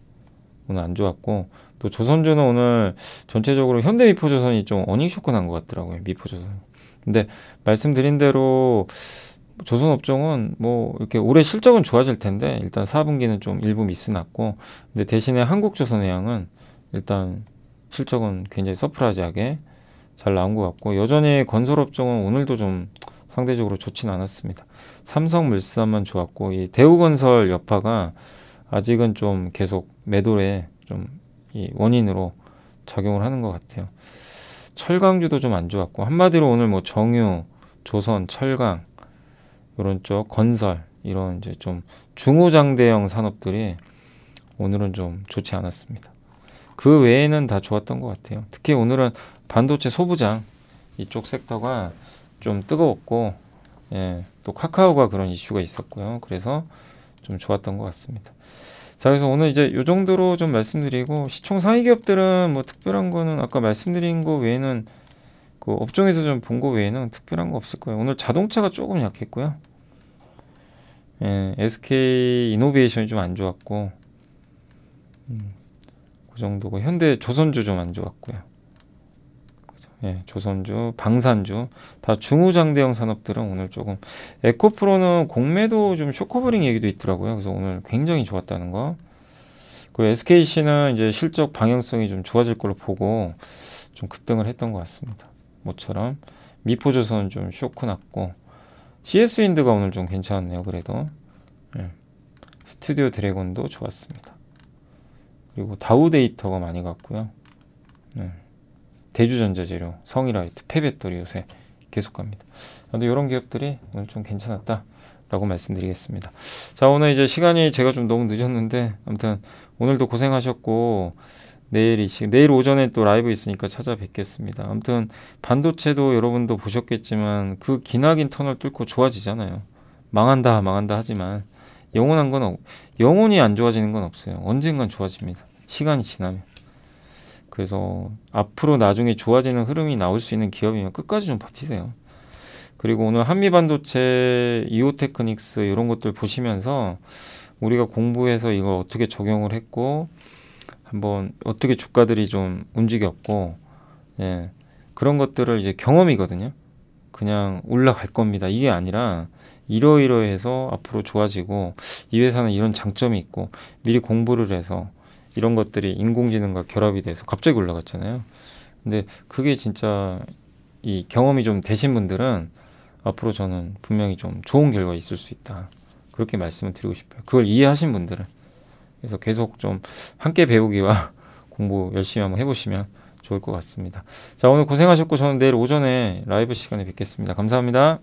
오늘 안 좋았고, 또 조선주는 오늘 전체적으로 현대 미포조선이 좀 어닝쇼크 난 것 같더라고요. 미포조선. 근데 말씀드린 대로 조선업종은 뭐 이렇게 올해 실적은 좋아질 텐데 일단 4분기는 좀 일부 미스 났고, 근데 대신에 한국조선해양은 일단 실적은 굉장히 서프라이즈하게 잘 나온 것 같고, 여전히 건설업종은 오늘도 좀 상대적으로 좋진 않았습니다. 삼성물산만 좋았고, 이 대우건설 여파가 아직은 좀 계속 매도의 좀 이 원인으로 작용을 하는 것 같아요. 철강주도 좀 안 좋았고, 한마디로 오늘 뭐 정유, 조선, 철강 이런 쪽, 건설 이런 이제 좀 중후장대형 산업들이 오늘은 좀 좋지 않았습니다. 그 외에는 다 좋았던 것 같아요. 특히 오늘은 반도체 소부장 이쪽 섹터가 좀 뜨거웠고, 예, 또 카카오가 그런 이슈가 있었고요. 그래서 좀 좋았던 것 같습니다. 자, 그래서 오늘 이제 요 정도로 좀 말씀드리고, 시총 상위 기업들은 뭐 특별한 거는 아까 말씀드린 거 외에는, 그 업종에서 좀 본 거 외에는 특별한 거 없을 거예요. 오늘 자동차가 조금 약했고요. 예, SK 이노베이션이 좀 안 좋았고, 그 정도고, 현대 조선주 좀 안 좋았고요. 예, 조선주, 방산주 다 중후장대형 산업들은 오늘 조금. 에코프로는 공매도 좀 쇼커버링 얘기도 있더라고요. 그래서 오늘 굉장히 좋았다는 거. 그리고 SKC는 이제 실적 방향성이 좀 좋아질 걸로 보고 좀 급등을 했던 것 같습니다. 모처럼 미포조선은 좀 쇼크 났고, CS윈드가 오늘 좀 괜찮았네요. 그래도 스튜디오 드래곤도 좋았습니다. 그리고 다우데이터가 많이 갔고요. 대주전자재료, 성일라이트, 폐배터리 요새 계속 갑니다. 근데 이런 기업들이 오늘 좀 괜찮았다 라고 말씀드리겠습니다. 자, 오늘 이제 시간이 제가 좀 너무 늦었는데 아무튼 오늘도 고생하셨고 내일 오전에 또 라이브 있으니까 찾아뵙겠습니다. 아무튼 반도체도 여러분도 보셨겠지만 그 기나긴 터널 뚫고 좋아지잖아요. 망한다 망한다 하지만 영원한 건 영원히 안 좋아지는 건 없어요. 언젠간 좋아집니다. 시간이 지나면. 그래서 앞으로 나중에 좋아지는 흐름이 나올 수 있는 기업이면 끝까지 좀 버티세요. 그리고 오늘 한미반도체, 이오테크닉스 이런 것들 보시면서 우리가 공부해서 이걸 어떻게 적용을 했고 한번 어떻게 주가들이 좀 움직였고, 예, 그런 것들을 이제 경험이거든요. 그냥 올라갈 겁니다 이게 아니라 이러이러해서 앞으로 좋아지고 이 회사는 이런 장점이 있고 미리 공부를 해서 이런 것들이 인공지능과 결합이 돼서 갑자기 올라갔잖아요. 근데 그게 진짜 이 경험이 좀 되신 분들은 앞으로 저는 분명히 좀 좋은 결과 있을 수 있다 그렇게 말씀을 드리고 싶어요. 그걸 이해하신 분들은. 그래서 계속 좀 함께 배우기와 공부 열심히 한번 해보시면 좋을 것 같습니다. 자, 오늘 고생하셨고 저는 내일 오전에 라이브 시간에 뵙겠습니다. 감사합니다.